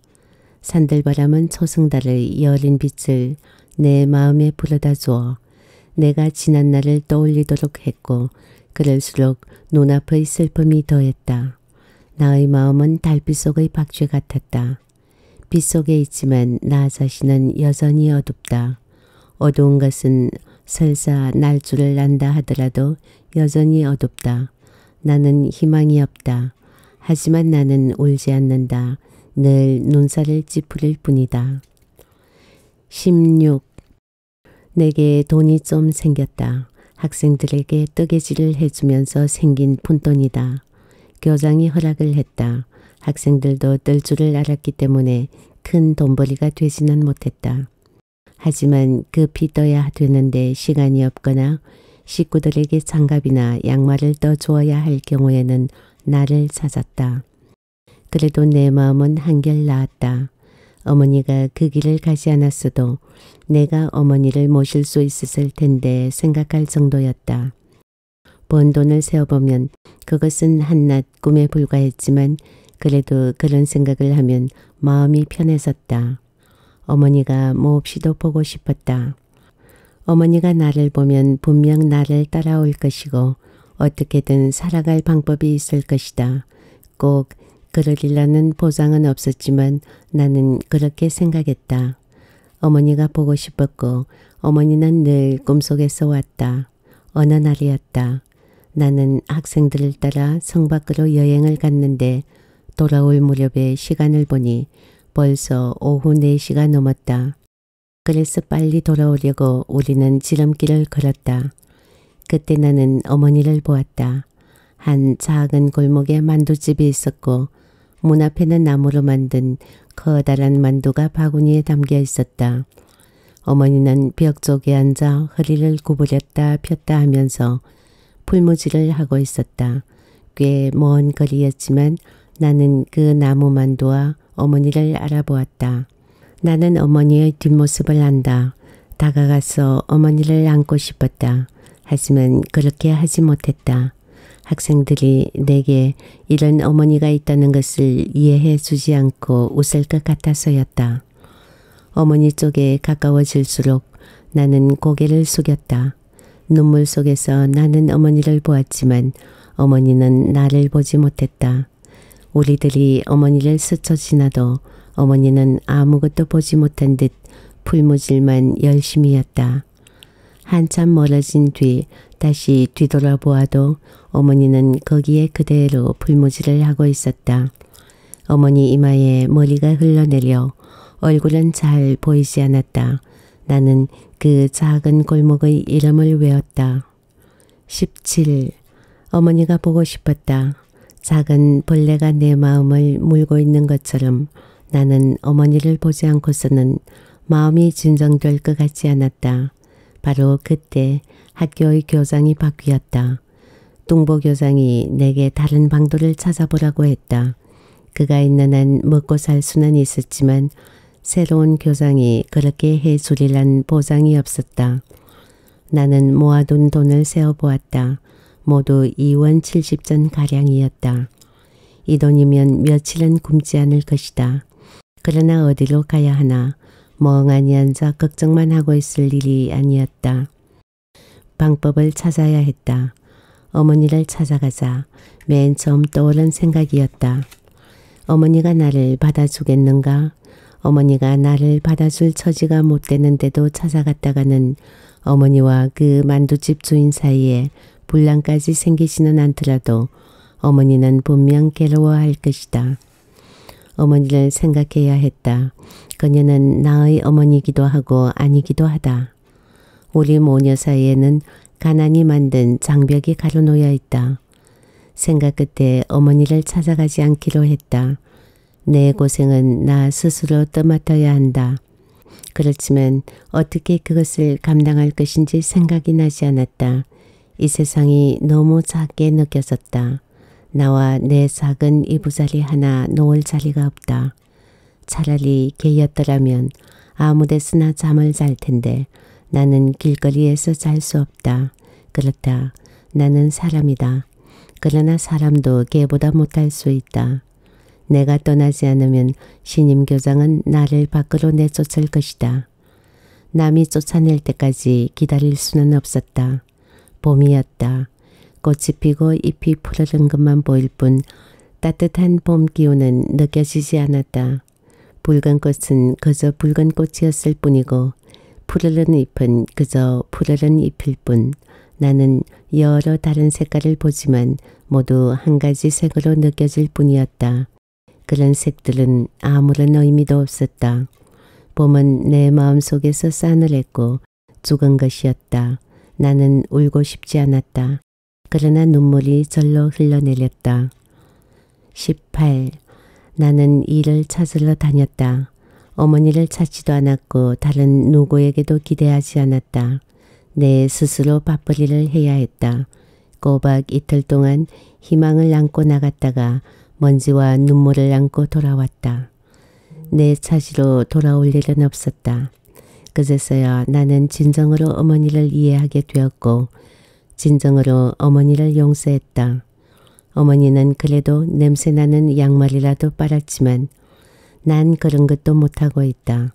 산들바람은 초승달의 여린 빛을 내 마음에 불어다 주어 내가 지난 날을 떠올리도록 했고 그럴수록 눈앞의 슬픔이 더했다. 나의 마음은 달빛 속의 박쥐 같았다. 빛 속에 있지만 나 자신은 여전히 어둡다. 어두운 것은 설사 날 줄을 안다 하더라도 여전히 어둡다. 나는 희망이 없다. 하지만 나는 울지 않는다. 늘 눈살을 찌푸릴 뿐이다. 16. 내게 돈이 좀 생겼다. 학생들에게 뜨개질을 해주면서 생긴 푼돈이다. 교장이 허락을 했다. 학생들도 뜰 줄을 알았기 때문에 큰 돈벌이가 되지는 못했다. 하지만 급히 떠야 되는데 시간이 없거나 식구들에게 장갑이나 양말을 떠주어야 할 경우에는 나를 찾았다. 그래도 내 마음은 한결 나았다. 어머니가 그 길을 가지 않았어도 내가 어머니를 모실 수 있었을 텐데 생각할 정도였다. 번 돈을 세어보면 그것은 한낱 꿈에 불과했지만 그래도 그런 생각을 하면 마음이 편해졌다. 어머니가 몹시도 보고 싶었다. 어머니가 나를 보면 분명 나를 따라올 것이고 어떻게든 살아갈 방법이 있을 것이다. 꼭 그러리라는 보장은 없었지만 나는 그렇게 생각했다. 어머니가 보고 싶었고 어머니는 늘 꿈속에서 왔다. 어느 날이었다. 나는 학생들을 따라 성 밖으로 여행을 갔는데 돌아올 무렵에 시간을 보니 벌써 오후 4시가 넘었다. 그래서 빨리 돌아오려고 우리는 지름길을 걸었다. 그때 나는 어머니를 보았다. 한 작은 골목에 만두집이 있었고 문 앞에는 나무로 만든 커다란 만두가 바구니에 담겨 있었다. 어머니는 벽 쪽에 앉아 허리를 구부렸다 폈다 하면서 풀무지를 하고 있었다. 꽤 먼 거리였지만 나는 그 나무 만두와 어머니를 알아보았다. 나는 어머니의 뒷모습을 안다. 다가가서 어머니를 안고 싶었다. 하지만 그렇게 하지 못했다. 학생들이 내게 이런 어머니가 있다는 것을 이해해 주지 않고 웃을 것 같아서였다. 어머니 쪽에 가까워질수록 나는 고개를 숙였다. 눈물 속에서 나는 어머니를 보았지만 어머니는 나를 보지 못했다. 우리들이 어머니를 스쳐 지나도 어머니는 아무것도 보지 못한 듯 풀무질만 열심히 했다. 한참 멀어진 뒤 다시 뒤돌아보아도 어머니는 거기에 그대로 풀무질을 하고 있었다. 어머니 이마에 머리가 흘러내려 얼굴은 잘 보이지 않았다. 나는 그 작은 골목의 이름을 외웠다. 17. 어머니가 보고 싶었다. 작은 벌레가 내 마음을 물고 있는 것처럼 나는 어머니를 보지 않고서는 마음이 진정될 것 같지 않았다. 바로 그때 학교의 교장이 바뀌었다. 뚱보 교장이 내게 다른 방도를 찾아보라고 했다. 그가 있는 한 먹고 살 수는 있었지만 새로운 교장이 그렇게 해주리란 보장이 없었다. 나는 모아둔 돈을 세어보았다. 모두 2원 70전 가량이었다. 이 돈이면 며칠은 굶지 않을 것이다. 그러나 어디로 가야 하나 멍하니 앉아 걱정만 하고 있을 일이 아니었다. 방법을 찾아야 했다. 어머니를 찾아가자 맨 처음 떠오른 생각이었다. 어머니가 나를 받아주겠는가? 어머니가 나를 받아줄 처지가 못 되는데도 찾아갔다가는 어머니와 그 만두집 주인 사이에 분란까지 생기지는 않더라도 어머니는 분명 괴로워할 것이다. 어머니를 생각해야 했다. 그녀는 나의 어머니이기도 하고 아니기도 하다. 우리 모녀 사이에는 가난이 만든 장벽이 가로놓여 있다. 생각 끝에 어머니를 찾아가지 않기로 했다. 내 고생은 나 스스로 떠맡아야 한다. 그렇지만 어떻게 그것을 감당할 것인지 생각이 나지 않았다. 이 세상이 너무 작게 느껴졌다. 나와 내 작은 이부자리 하나 놓을 자리가 없다. 차라리 개였더라면 아무 데서나 잠을 잘 텐데 나는 길거리에서 잘 수 없다. 그렇다. 나는 사람이다. 그러나 사람도 개보다 못할 수 있다. 내가 떠나지 않으면 신임 교장은 나를 밖으로 내쫓을 것이다. 남이 쫓아낼 때까지 기다릴 수는 없었다. 봄이었다. 꽃이 피고 잎이 푸르른 것만 보일 뿐 따뜻한 봄 기운은 느껴지지 않았다. 붉은 꽃은 그저 붉은 꽃이었을 뿐이고 푸르른 잎은 그저 푸르른 잎일 뿐 나는 여러 다른 색깔을 보지만 모두 한 가지 색으로 느껴질 뿐이었다. 그런 색들은 아무런 의미도 없었다. 봄은 내 마음속에서 싸늘했고 죽은 것이었다. 나는 울고 싶지 않았다. 그러나 눈물이 절로 흘러내렸다. 18. 나는 일을 찾으러 다녔다. 어머니를 찾지도 않았고 다른 누구에게도 기대하지 않았다. 내 스스로 밥벌이를 해야 했다. 꼬박 이틀 동안 희망을 안고 나갔다가 먼지와 눈물을 안고 돌아왔다. 내 차지로 돌아올 일은 없었다. 그제서야 나는 진정으로 어머니를 이해하게 되었고 진정으로 어머니를 용서했다. 어머니는 그래도 냄새나는 양말이라도 빨았지만 난 그런 것도 못하고 있다.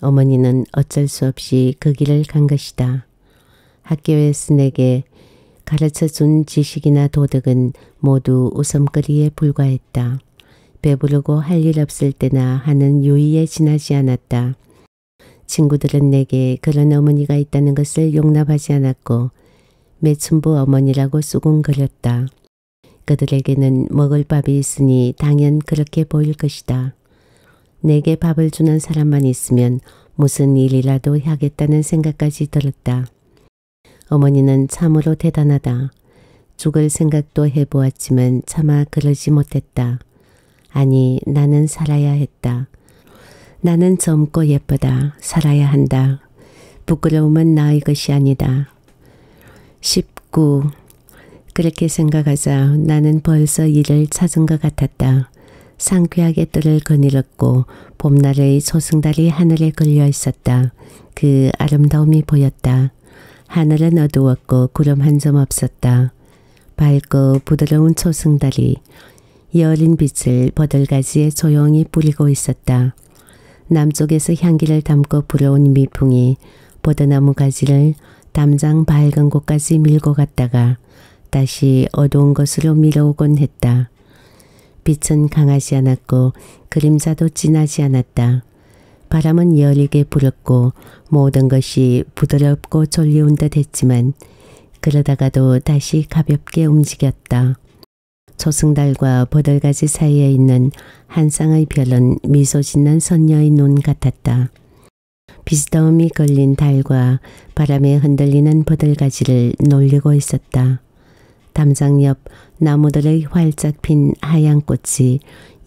어머니는 어쩔 수 없이 그 길을 간 것이다. 학교에서 내게 가르쳐준 지식이나 도덕은 모두 웃음거리에 불과했다. 배부르고 할 일 없을 때나 하는 유의에 지나지 않았다. 친구들은 내게 그런 어머니가 있다는 것을 용납하지 않았고 매춘부 어머니라고 수군거렸다. 그들에게는 먹을 밥이 있으니 당연 그렇게 보일 것이다. 내게 밥을 주는 사람만 있으면 무슨 일이라도 하겠다는 생각까지 들었다. 어머니는 참으로 대단하다. 죽을 생각도 해보았지만 차마 그러지 못했다. 아니, 나는 살아야 했다. 나는 젊고 예쁘다. 살아야 한다. 부끄러움은 나의 것이 아니다. 19. 그렇게 생각하자 나는 벌써 일을 찾은 것 같았다. 상쾌하게 뜰을 거닐었고 봄날의 초승달이 하늘에 걸려 있었다. 그 아름다움이 보였다. 하늘은 어두웠고 구름 한 점 없었다. 밝고 부드러운 초승달이 여린 빛을 버들가지에 조용히 뿌리고 있었다. 남쪽에서 향기를 담고 불어온 미풍이 버드나무 가지를 담장 밝은 곳까지 밀고 갔다가 다시 어두운 곳으로 밀어오곤 했다. 빛은 강하지 않았고 그림자도 진하지 않았다. 바람은 여리게 불었고 모든 것이 부드럽고 졸려온 듯 했지만 그러다가도 다시 가볍게 움직였다. 초승달과 버들가지 사이에 있는 한 쌍의 별은 미소 짓는 선녀의 눈 같았다. 비스듬히 걸린 달과 바람에 흔들리는 버들가지를 놀리고 있었다. 담장 옆 나무들의 활짝 핀 하얀 꽃이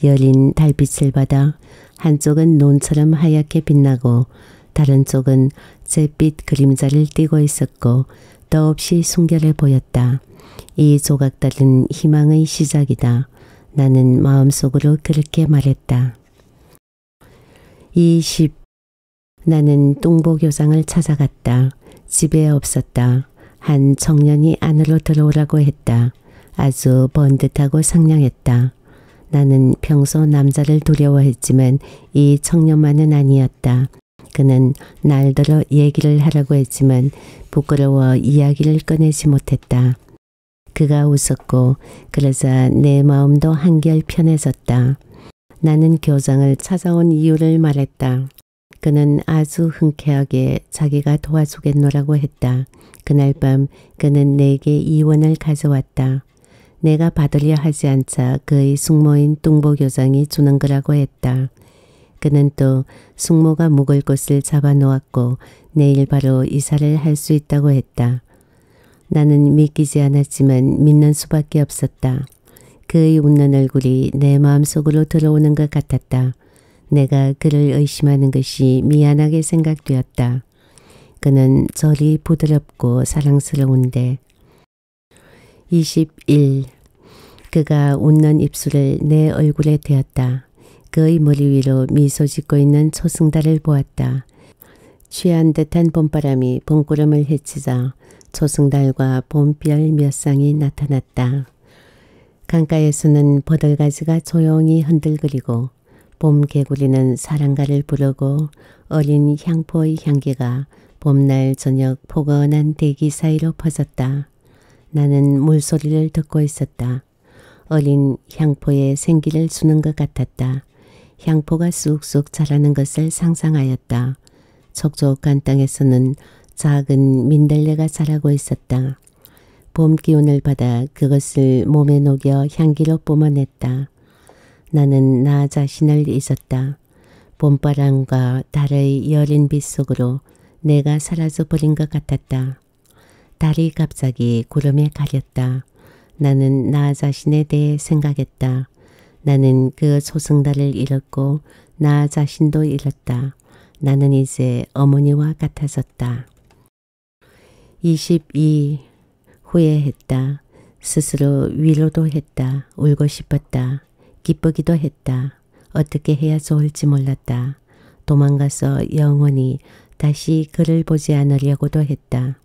여린 달빛을 받아 한쪽은 논처럼 하얗게 빛나고 다른 쪽은 잿빛 그림자를 띠고 있었고 더없이 순결해 보였다. 이 조각들은 희망의 시작이다. 나는 마음속으로 그렇게 말했다. 20. 나는 뚱보교장을 찾아갔다. 집에 없었다. 한 청년이 안으로 들어오라고 했다. 아주 번듯하고 상냥했다. 나는 평소 남자를 두려워했지만 이 청년만은 아니었다. 그는 날들어 얘기를 하라고 했지만 부끄러워 이야기를 꺼내지 못했다. 그가 웃었고 그러자 내 마음도 한결 편해졌다. 나는 교장을 찾아온 이유를 말했다. 그는 아주 흔쾌하게 자기가 도와주겠노라고 했다. 그날 밤 그는 내게 2원을 가져왔다. 내가 받으려 하지 않자 그의 숙모인 뚱보교장이 주는 거라고 했다. 그는 또 숙모가 묵을 곳을 잡아놓았고 내일 바로 이사를 할 수 있다고 했다. 나는 믿기지 않았지만 믿는 수밖에 없었다. 그의 웃는 얼굴이 내 마음속으로 들어오는 것 같았다. 내가 그를 의심하는 것이 미안하게 생각되었다. 그는 저리 부드럽고 사랑스러운데. 21. 그가 웃는 입술을 내 얼굴에 대었다. 그의 머리 위로 미소 짓고 있는 초승달을 보았다. 취한 듯한 봄바람이 봄구름을 헤치자 초승달과 봄별 몇 쌍이 나타났다. 강가에서는 버들가지가 조용히 흔들거리고 봄 개구리는 사랑가를 부르고 어린 향포의 향기가 봄날 저녁 포근한 대기 사이로 퍼졌다. 나는 물소리를 듣고 있었다. 어린 향포에 생기를 주는 것 같았다. 향포가 쑥쑥 자라는 것을 상상하였다. 촉촉한 땅에서는 작은 민들레가 자라고 있었다. 봄 기운을 받아 그것을 몸에 녹여 향기로 뿜어냈다. 나는 나 자신을 잊었다. 봄바람과 달의 여린 빛 속으로 내가 사라져버린 것 같았다. 달이 갑자기 구름에 가렸다. 나는 나 자신에 대해 생각했다. 나는 그 초승달을 잃었고 나 자신도 잃었다. 나는 이제 어머니와 같아졌다. 22. 후회했다. 스스로 위로도 했다. 울고 싶었다. 기쁘기도 했다. 어떻게 해야 좋을지 몰랐다. 도망가서 영원히 다시 그를 보지 않으려고도 했다.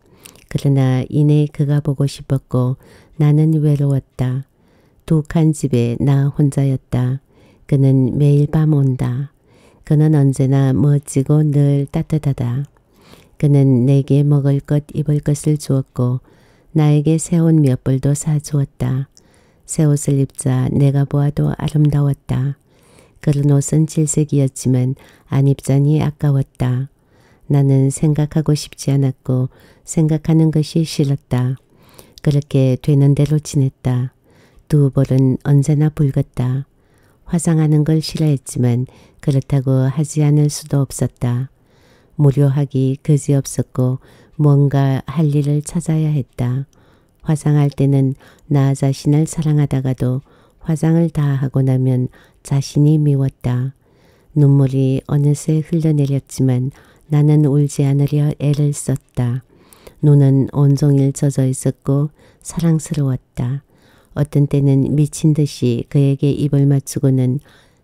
그러나 이내 그가 보고 싶었고 나는 외로웠다. 둑한 집에 나 혼자였다. 그는 매일 밤 온다. 그는 언제나 멋지고 늘 따뜻하다. 그는 내게 먹을 것 입을 것을 주었고 나에게 새 옷 몇 벌도 사주었다. 새 옷을 입자 내가 보아도 아름다웠다. 그런 옷은 질색이었지만 안 입자니 아까웠다. 나는 생각하고 싶지 않았고 생각하는 것이 싫었다. 그렇게 되는 대로 지냈다. 두 볼은 언제나 붉었다. 화장하는 걸 싫어했지만 그렇다고 하지 않을 수도 없었다. 무료하기 그지없었고 뭔가 할 일을 찾아야 했다. 화장할 때는 나 자신을 사랑하다가도 화장을 다 하고 나면 자신이 미웠다. 눈물이 어느새 흘러내렸지만 나는 울지 않으려 애를 썼다. 눈은 온종일 젖어 있었고 사랑스러웠다. 어떤 때는 미친 듯이 그에게 입을 맞추고는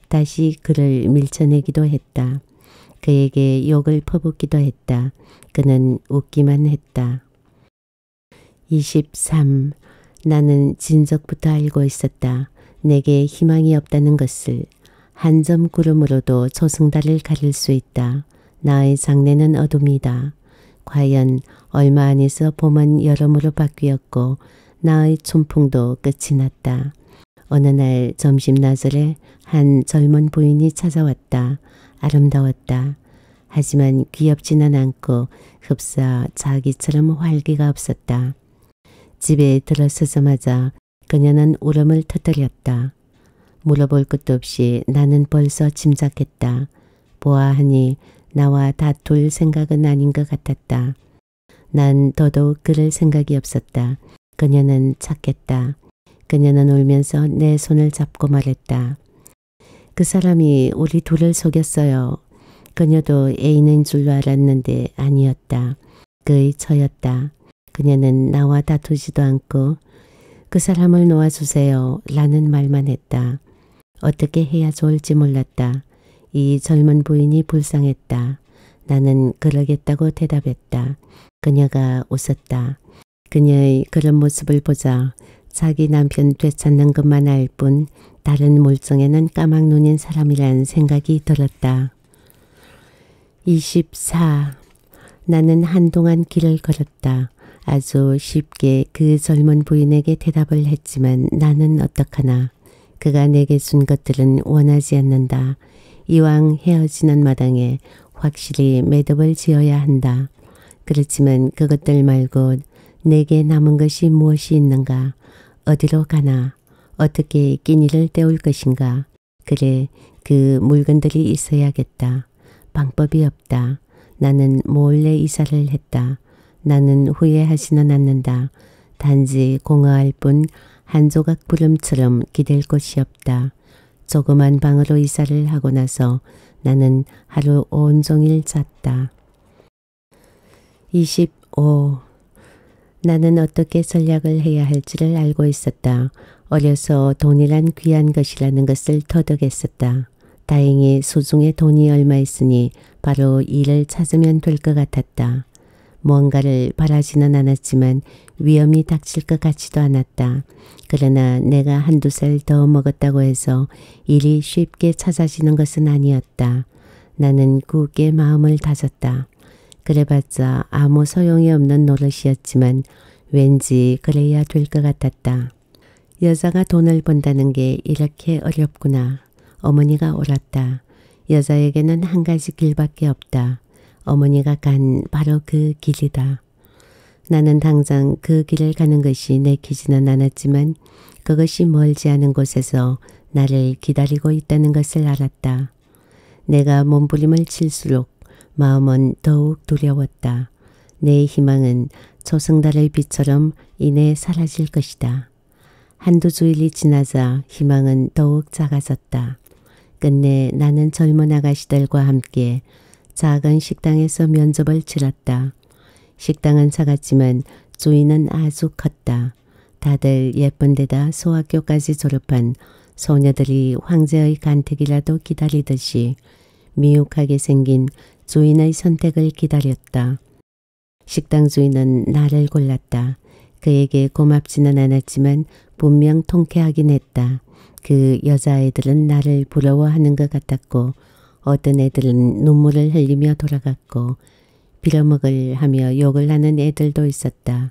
다시 그를 밀쳐내기도 했다. 그에게 욕을 퍼붓기도 했다. 그는 웃기만 했다. 23. 나는 진적부터 알고 있었다. 내게 희망이 없다는 것을. 한 점 구름으로도 초승달을 가릴 수 있다. 나의 장래는 어둠이다. 과연 얼마 안에서 봄은 여름으로 바뀌었고 나의 춘풍도 끝이 났다. 어느 날 점심나절에 한 젊은 부인이 찾아왔다. 아름다웠다. 하지만 귀엽지는 않고 흡사 자기처럼 활기가 없었다. 집에 들어서자마자 그녀는 울음을 터뜨렸다. 물어볼 것도 없이 나는 벌써 짐작했다. 보아하니 나와 다툴 생각은 아닌 것 같았다. 난 더더욱 그럴 생각이 없었다. 그녀는 착했다. 그녀는 울면서 내 손을 잡고 말했다. 그 사람이 우리 둘을 속였어요. 그녀도 애인인 줄로 알았는데 아니었다. 그의 처였다. 그녀는 나와 다투지도 않고 그 사람을 놓아주세요 라는 말만 했다. 어떻게 해야 좋을지 몰랐다. 이 젊은 부인이 불쌍했다. 나는 그러겠다고 대답했다. 그녀가 웃었다. 그녀의 그런 모습을 보자 자기 남편 되찾는 것만 알 뿐 다른 물정에는 까막눈인 사람이란 생각이 들었다. 24. 나는 한동안 길을 걸었다. 아주 쉽게 그 젊은 부인에게 대답을 했지만 나는 어떡하나. 그가 내게 준 것들은 원하지 않는다. 이왕 헤어지는 마당에 확실히 매듭을 지어야 한다. 그렇지만 그것들 말고 내게 남은 것이 무엇이 있는가? 어디로 가나? 어떻게 끼니를 때울 것인가? 그래, 그 물건들이 있어야겠다. 방법이 없다. 나는 몰래 이사를 했다. 나는 후회하지는 않는다. 단지 공허할 뿐 한 조각 구름처럼 기댈 곳이 없다. 조그만 방으로 이사를 하고 나서 나는 하루 온종일 잤다. 25. 나는 어떻게 전략을 해야 할지를 알고 있었다. 어려서 돈이란 귀한 것이라는 것을 터득했었다. 다행히 소중에 돈이 얼마 있으니 바로 일을 찾으면 될 것 같았다. 뭔가를 바라지는 않았지만 위험이 닥칠 것 같지도 않았다. 그러나 내가 한두 살 더 먹었다고 해서 일이 쉽게 찾아지는 것은 아니었다. 나는 굳게 마음을 다졌다. 그래봤자 아무 소용이 없는 노릇이었지만 왠지 그래야 될 것 같았다. 여자가 돈을 번다는 게 이렇게 어렵구나. 어머니가 옳았다. 여자에게는 한 가지 길밖에 없다. 어머니가 간 바로 그 길이다. 나는 당장 그 길을 가는 것이 내키지는 않았지만 그것이 멀지 않은 곳에서 나를 기다리고 있다는 것을 알았다. 내가 몸부림을 칠수록 마음은 더욱 두려웠다. 내 희망은 초승달의 빛처럼 이내 사라질 것이다. 한두 주일이 지나자 희망은 더욱 작아졌다. 끝내 나는 젊은 아가씨들과 함께 작은 식당에서 면접을 치렀다. 식당은 작았지만 주인은 아주 컸다. 다들 예쁜 데다 소학교까지 졸업한 소녀들이 황제의 간택이라도 기다리듯이 미혹하게 생긴 주인의 선택을 기다렸다. 식당 주인은 나를 골랐다. 그에게 고맙지는 않았지만 분명 통쾌하긴 했다. 그 여자애들은 나를 부러워하는 것 같았고 어떤 애들은 눈물을 흘리며 돌아갔고 빌어먹을 하며 욕을 하는 애들도 있었다.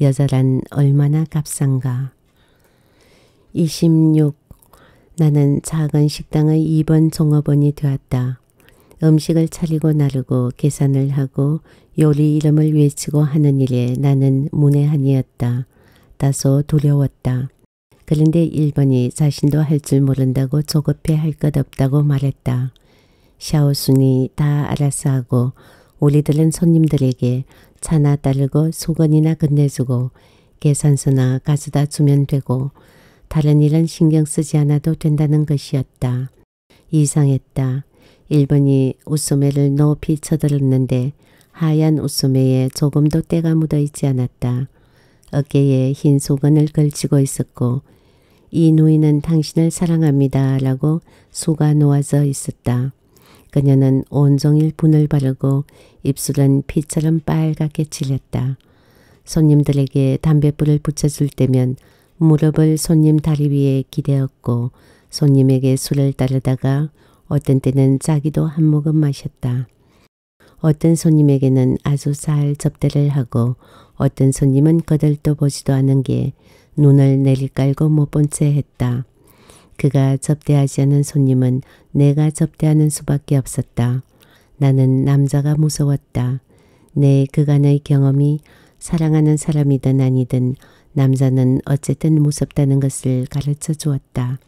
여자란 얼마나 값싼가. 26. 나는 작은 식당의 2번 종업원이 되었다. 음식을 차리고 나르고 계산을 하고 요리 이름을 외치고 하는 일에 나는 문외한이었다. 다소 두려웠다. 그런데 1번이 자신도 할 줄 모른다고 조급해 할 것 없다고 말했다. 샤오순이 다 알아서 하고 우리들은 손님들에게 차나 따르고 수건이나 건네주고 계산서나 가져다 주면 되고 다른 일은 신경 쓰지 않아도 된다는 것이었다. 이상했다. 1번이 웃소매를 높이 쳐들었는데 하얀 웃소매에 조금도 때가 묻어있지 않았다. 어깨에 흰 수건을 걸치고 있었고 이 누이는 당신을 사랑합니다 라고 수가 놓아져 있었다. 그녀는 온종일 분을 바르고 입술은 피처럼 빨갛게 칠했다. 손님들에게 담뱃불을 붙여줄 때면 무릎을 손님 다리 위에 기대었고 손님에게 술을 따르다가 어떤 때는 자기도 한 모금 마셨다. 어떤 손님에게는 아주 잘 접대를 하고 어떤 손님은 거들떠 보지도 않은 게 눈을 내리깔고 못 본 채 했다. 그가 접대하지 않은 손님은 내가 접대하는 수밖에 없었다. 나는 남자가 무서웠다. 내 그간의 경험이 사랑하는 사람이든 아니든 남자는 어쨌든 무섭다는 것을 가르쳐 주었다.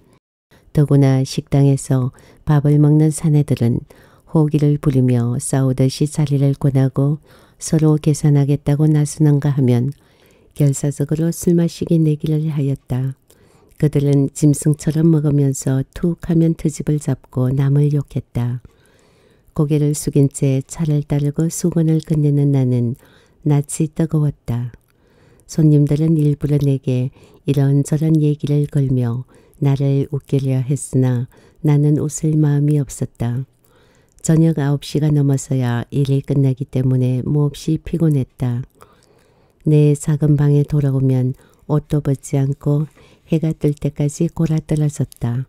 더구나 식당에서 밥을 먹는 사내들은 호기를 부리며 싸우듯이 자리를 권하고 서로 계산하겠다고 나서는가 하면 결사적으로 술 마시기 내기를 하였다. 그들은 짐승처럼 먹으면서 툭 하면 트집을 잡고 남을 욕했다. 고개를 숙인 채 차를 따르고 수건을 건네는 나는 낯이 뜨거웠다. 손님들은 일부러 내게 이런저런 얘기를 걸며 나를 웃기려 했으나 나는 웃을 마음이 없었다. 저녁 9시가 넘어서야 일이 끝나기 때문에 몹시 피곤했다. 내 작은 방에 돌아오면 옷도 벗지 않고 해가 뜰 때까지 골아떨어졌다.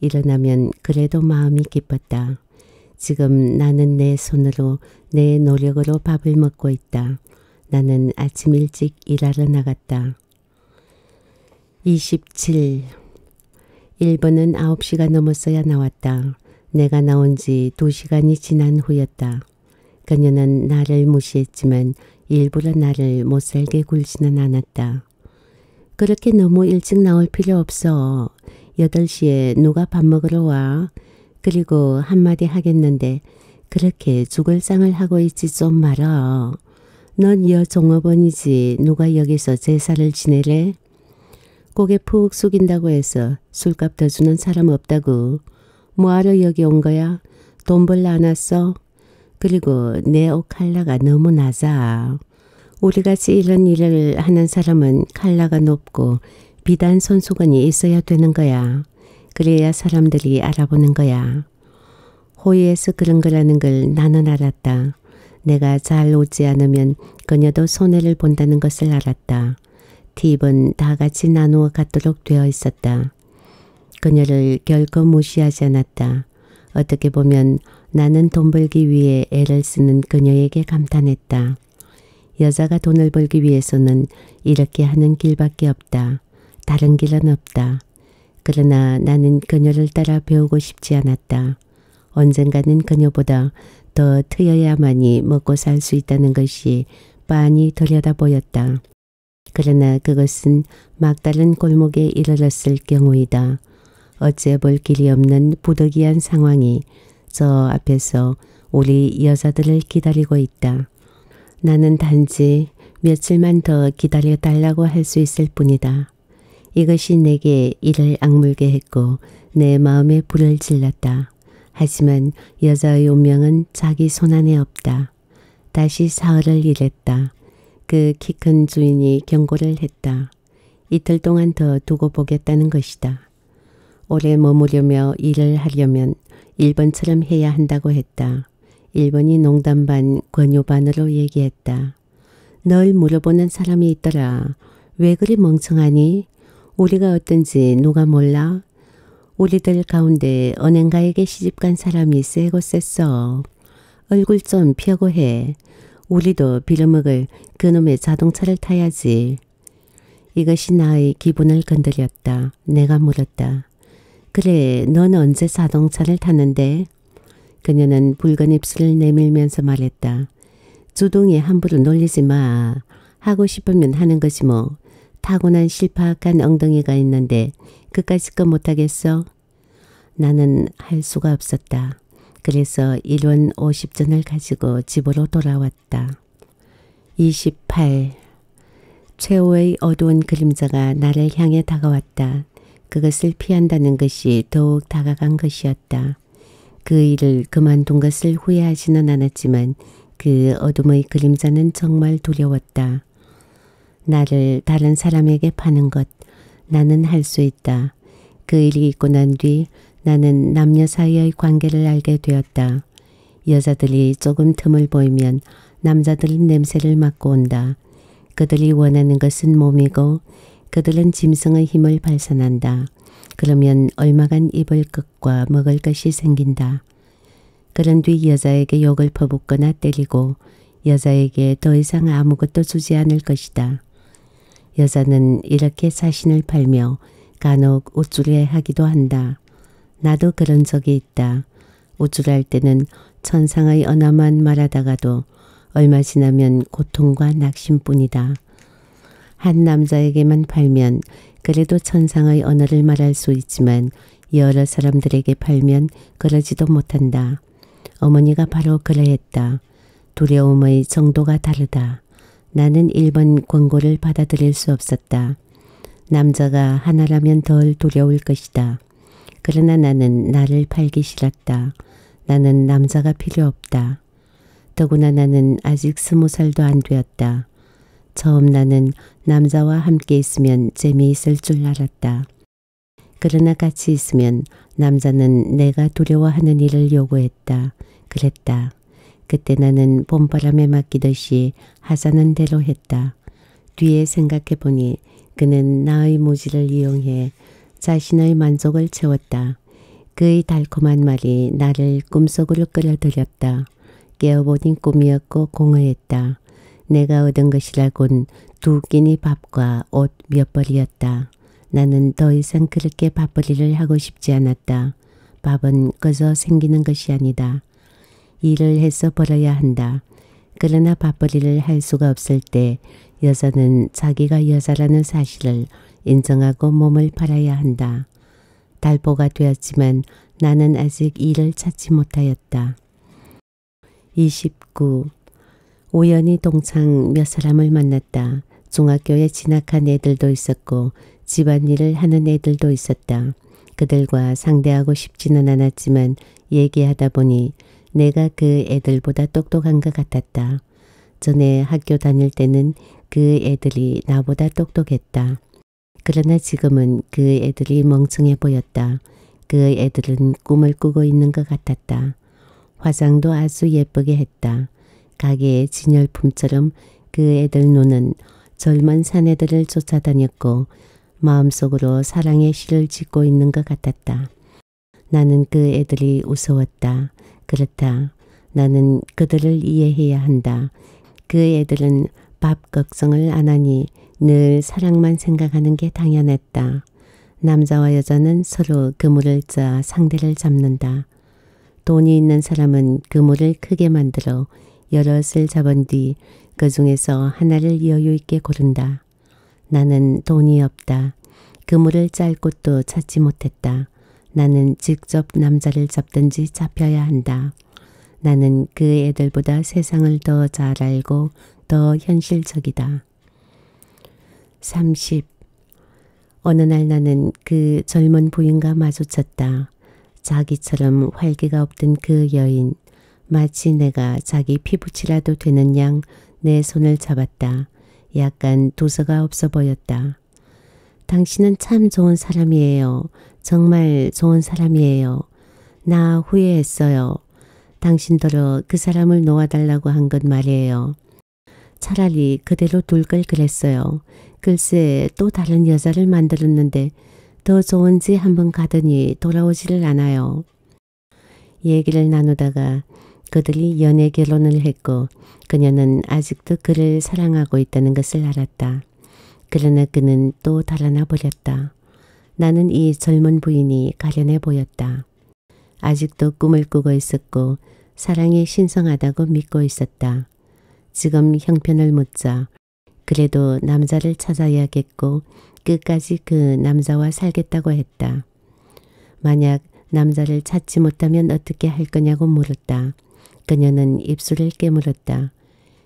일어나면 그래도 마음이 기뻤다. 지금 나는 내 손으로 내 노력으로 밥을 먹고 있다. 나는 아침 일찍 일하러 나갔다. 27. 1번은 9시가 넘었어야 나왔다. 내가 나온 지 2시간이 지난 후였다. 그녀는 나를 무시했지만 일부러 나를 못살게 굴지는 않았다. 그렇게 너무 일찍 나올 필요 없어. 8시에 누가 밥 먹으러 와. 그리고 한마디 하겠는데 그렇게 죽을 상을 하고 있지 좀 말아. 넌 여종업원이지 누가 여기서 제사를 지내래? 고개 푹 숙인다고 해서 술값 더 주는 사람 없다고. 뭐하러 여기 온 거야? 돈 벌러 안 왔어? 그리고 내 옷 칼라가 너무 낮아. 우리같이 이런 일을 하는 사람은 칼라가 높고 비단 손수건이 있어야 되는 거야. 그래야 사람들이 알아보는 거야. 호의에서 그런 거라는 걸 나는 알았다. 내가 잘 웃지 않으면 그녀도 손해를 본다는 것을 알았다. 팁은 다 같이 나누어 갖도록 되어 있었다. 그녀를 결코 무시하지 않았다. 어떻게 보면 나는 돈 벌기 위해 애를 쓰는 그녀에게 감탄했다. 여자가 돈을 벌기 위해서는 이렇게 하는 길밖에 없다. 다른 길은 없다. 그러나 나는 그녀를 따라 배우고 싶지 않았다. 언젠가는 그녀보다 더 트여야만이 먹고 살 수 있다는 것이 빤히 들여다 보였다. 그러나 그것은 막다른 골목에 이르렀을 경우이다. 어째 볼 길이 없는 부득이한 상황이 저 앞에서 우리 여자들을 기다리고 있다. 나는 단지 며칠만 더 기다려달라고 할 수 있을 뿐이다. 이것이 내게 이를 악물게 했고 내 마음에 불을 질렀다. 하지만 여자의 운명은 자기 손안에 없다. 다시 사흘을 일했다. 그 키 큰 주인이 경고를 했다. 이틀 동안 더 두고 보겠다는 것이다. 오래 머무르며 일을 하려면 일본처럼 해야 한다고 했다. 일본이 농담 반 권유 반으로 얘기했다. 널 물어보는 사람이 있더라. 왜 그리 멍청하니? 우리가 어떤지 누가 몰라? 우리들 가운데 언행가에게 시집간 사람이 쎄고 쎘어. 얼굴 좀 펴고 해. 우리도 빌어먹을 그놈의 자동차를 타야지. 이것이 나의 기분을 건드렸다. 내가 물었다. 그래, 넌 언제 자동차를 타는데? 그녀는 붉은 입술을 내밀면서 말했다. 주둥이 함부로 놀리지 마. 하고 싶으면 하는 거지 뭐. 타고난 실파악한 엉덩이가 있는데 그까짓 거 못하겠어? 나는 할 수가 없었다. 그래서 1원 50전을 가지고 집으로 돌아왔다. 28. 최후의 어두운 그림자가 나를 향해 다가왔다. 그것을 피한다는 것이 더욱 다가간 것이었다. 그 일을 그만둔 것을 후회하지는 않았지만 그 어둠의 그림자는 정말 두려웠다. 나를 다른 사람에게 파는 것, 나는 할 수 있다. 그 일이 있고 난 뒤 나는 남녀 사이의 관계를 알게 되었다. 여자들이 조금 틈을 보이면 남자들은 냄새를 맡고 온다. 그들이 원하는 것은 몸이고 그들은 짐승의 힘을 발산한다. 그러면 얼마간 입을 끝과 먹을 것이 생긴다. 그런 뒤 여자에게 욕을 퍼붓거나 때리고 여자에게 더 이상 아무것도 주지 않을 것이다. 여자는 이렇게 자신을 팔며 간혹 우쭐해하기도 한다. 나도 그런 적이 있다. 우쭐할 때는 천상의 언어만 말하다가도 얼마 지나면 고통과 낙심뿐이다. 한 남자에게만 팔면 그래도 천상의 언어를 말할 수 있지만 여러 사람들에게 팔면 그러지도 못한다. 어머니가 바로 그러했다. 두려움의 정도가 다르다. 나는 일본 권고를 받아들일 수 없었다. 남자가 하나라면 덜 두려울 것이다. 그러나 나는 나를 팔기 싫었다. 나는 남자가 필요 없다. 더구나 나는 아직 20살도 안 되었다. 처음 나는 남자와 함께 있으면 재미있을 줄 알았다. 그러나 같이 있으면 남자는 내가 두려워하는 일을 요구했다. 그랬다. 그때 나는 봄바람에 맡기듯이 하자는 대로 했다. 뒤에 생각해보니 그는 나의 모질을 이용해 자신의 만족을 채웠다. 그의 달콤한 말이 나를 꿈속으로 끌어들였다. 깨어보니 꿈이었고 공허했다. 내가 얻은 것이라곤 두 끼니 밥과 옷 몇 벌이었다. 나는 더 이상 그렇게 밥벌이를 하고 싶지 않았다. 밥은 그저 생기는 것이 아니다. 일을 해서 벌어야 한다. 그러나 밥벌이를 할 수가 없을 때 여자는 자기가 여자라는 사실을 인정하고 몸을 팔아야 한다. 달보가 되었지만 나는 아직 일을 찾지 못하였다. 29. 우연히 동창 몇 사람을 만났다. 중학교에 진학한 애들도 있었고 집안일을 하는 애들도 있었다. 그들과 상대하고 싶지는 않았지만 얘기하다 보니 내가 그 애들보다 똑똑한 것 같았다. 전에 학교 다닐 때는 그 애들이 나보다 똑똑했다. 그러나 지금은 그 애들이 멍청해 보였다. 그 애들은 꿈을 꾸고 있는 것 같았다. 화장도 아주 예쁘게 했다. 가게의 진열품처럼 그 애들 눈은 젊은 사내들을 쫓아다녔고 마음속으로 사랑의 시를 짓고 있는 것 같았다. 나는 그 애들이 무서웠다. 그렇다. 나는 그들을 이해해야 한다. 그 애들은 밥 걱정을 안 하니 늘 사랑만 생각하는 게 당연했다. 남자와 여자는 서로 그물을 짜 상대를 잡는다. 돈이 있는 사람은 그물을 크게 만들어 여럿을 잡은 뒤 그 중에서 하나를 여유 있게 고른다. 나는 돈이 없다. 그물을 짤 곳도 찾지 못했다. 나는 직접 남자를 잡든지 잡혀야 한다. 나는 그 애들보다 세상을 더 잘 알고 더 현실적이다. 30. 어느 날 나는 그 젊은 부인과 마주쳤다. 자기처럼 활기가 없던 그 여인, 마치 내가 자기 피부치라도 되는 양 내 손을 잡았다. 약간 도서가 없어 보였다. 당신은 참 좋은 사람이에요. 정말 좋은 사람이에요. 나 후회했어요. 당신더러 그 사람을 놓아달라고 한 것 말이에요. 차라리 그대로 둘 걸 그랬어요. 글쎄 또 다른 여자를 만들었는데 더 좋은지 한번 가더니 돌아오지를 않아요. 얘기를 나누다가 그들이 연애 결혼을 했고 그녀는 아직도 그를 사랑하고 있다는 것을 알았다. 그러나 그는 또 달아나 버렸다. 나는 이 젊은 부인이 가련해 보였다. 아직도 꿈을 꾸고 있었고 사랑이 신성하다고 믿고 있었다. 지금 형편을 묻자 그래도 남자를 찾아야겠고 끝까지 그 남자와 살겠다고 했다. 만약 남자를 찾지 못하면 어떻게 할 거냐고 물었다. 그녀는 입술을 깨물었다.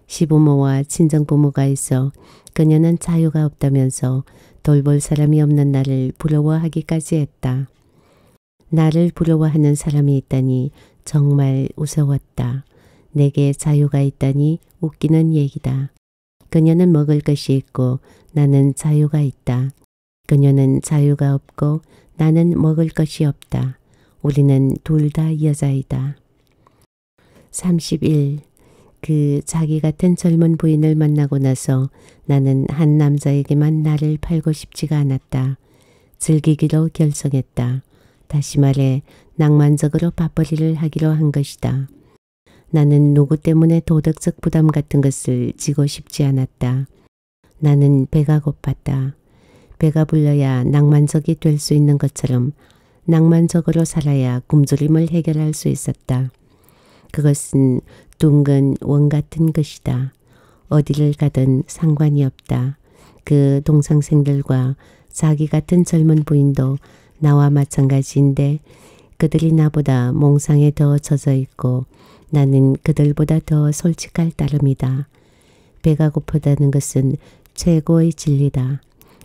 시부모와 친정부모가 있어 그녀는 자유가 없다면서 돌볼 사람이 없는 나를 부러워하기까지 했다. 나를 부러워하는 사람이 있다니 정말 무서웠다. 내게 자유가 있다니 웃기는 얘기다. 그녀는 먹을 것이 있고 나는 자유가 있다. 그녀는 자유가 없고 나는 먹을 것이 없다. 우리는 둘 다 여자이다. 31. 그 자기 같은 젊은 부인을 만나고 나서 나는 한 남자에게만 나를 팔고 싶지가 않았다. 즐기기로 결정했다. 다시 말해 낭만적으로 밥벌이를 하기로 한 것이다. 나는 누구 때문에 도덕적 부담 같은 것을 지고 싶지 않았다. 나는 배가 고팠다. 배가 불러야 낭만적이 될 수 있는 것처럼 낭만적으로 살아야 굶주림을 해결할 수 있었다. 그것은 둥근 원 같은 것이다. 어디를 가든 상관이 없다. 그 동창생들과 자기 같은 젊은 부인도 나와 마찬가지인데 그들이 나보다 몽상에 더 젖어 있고 나는 그들보다 더 솔직할 따름이다. 배가 고프다는 것은 최고의 진리다.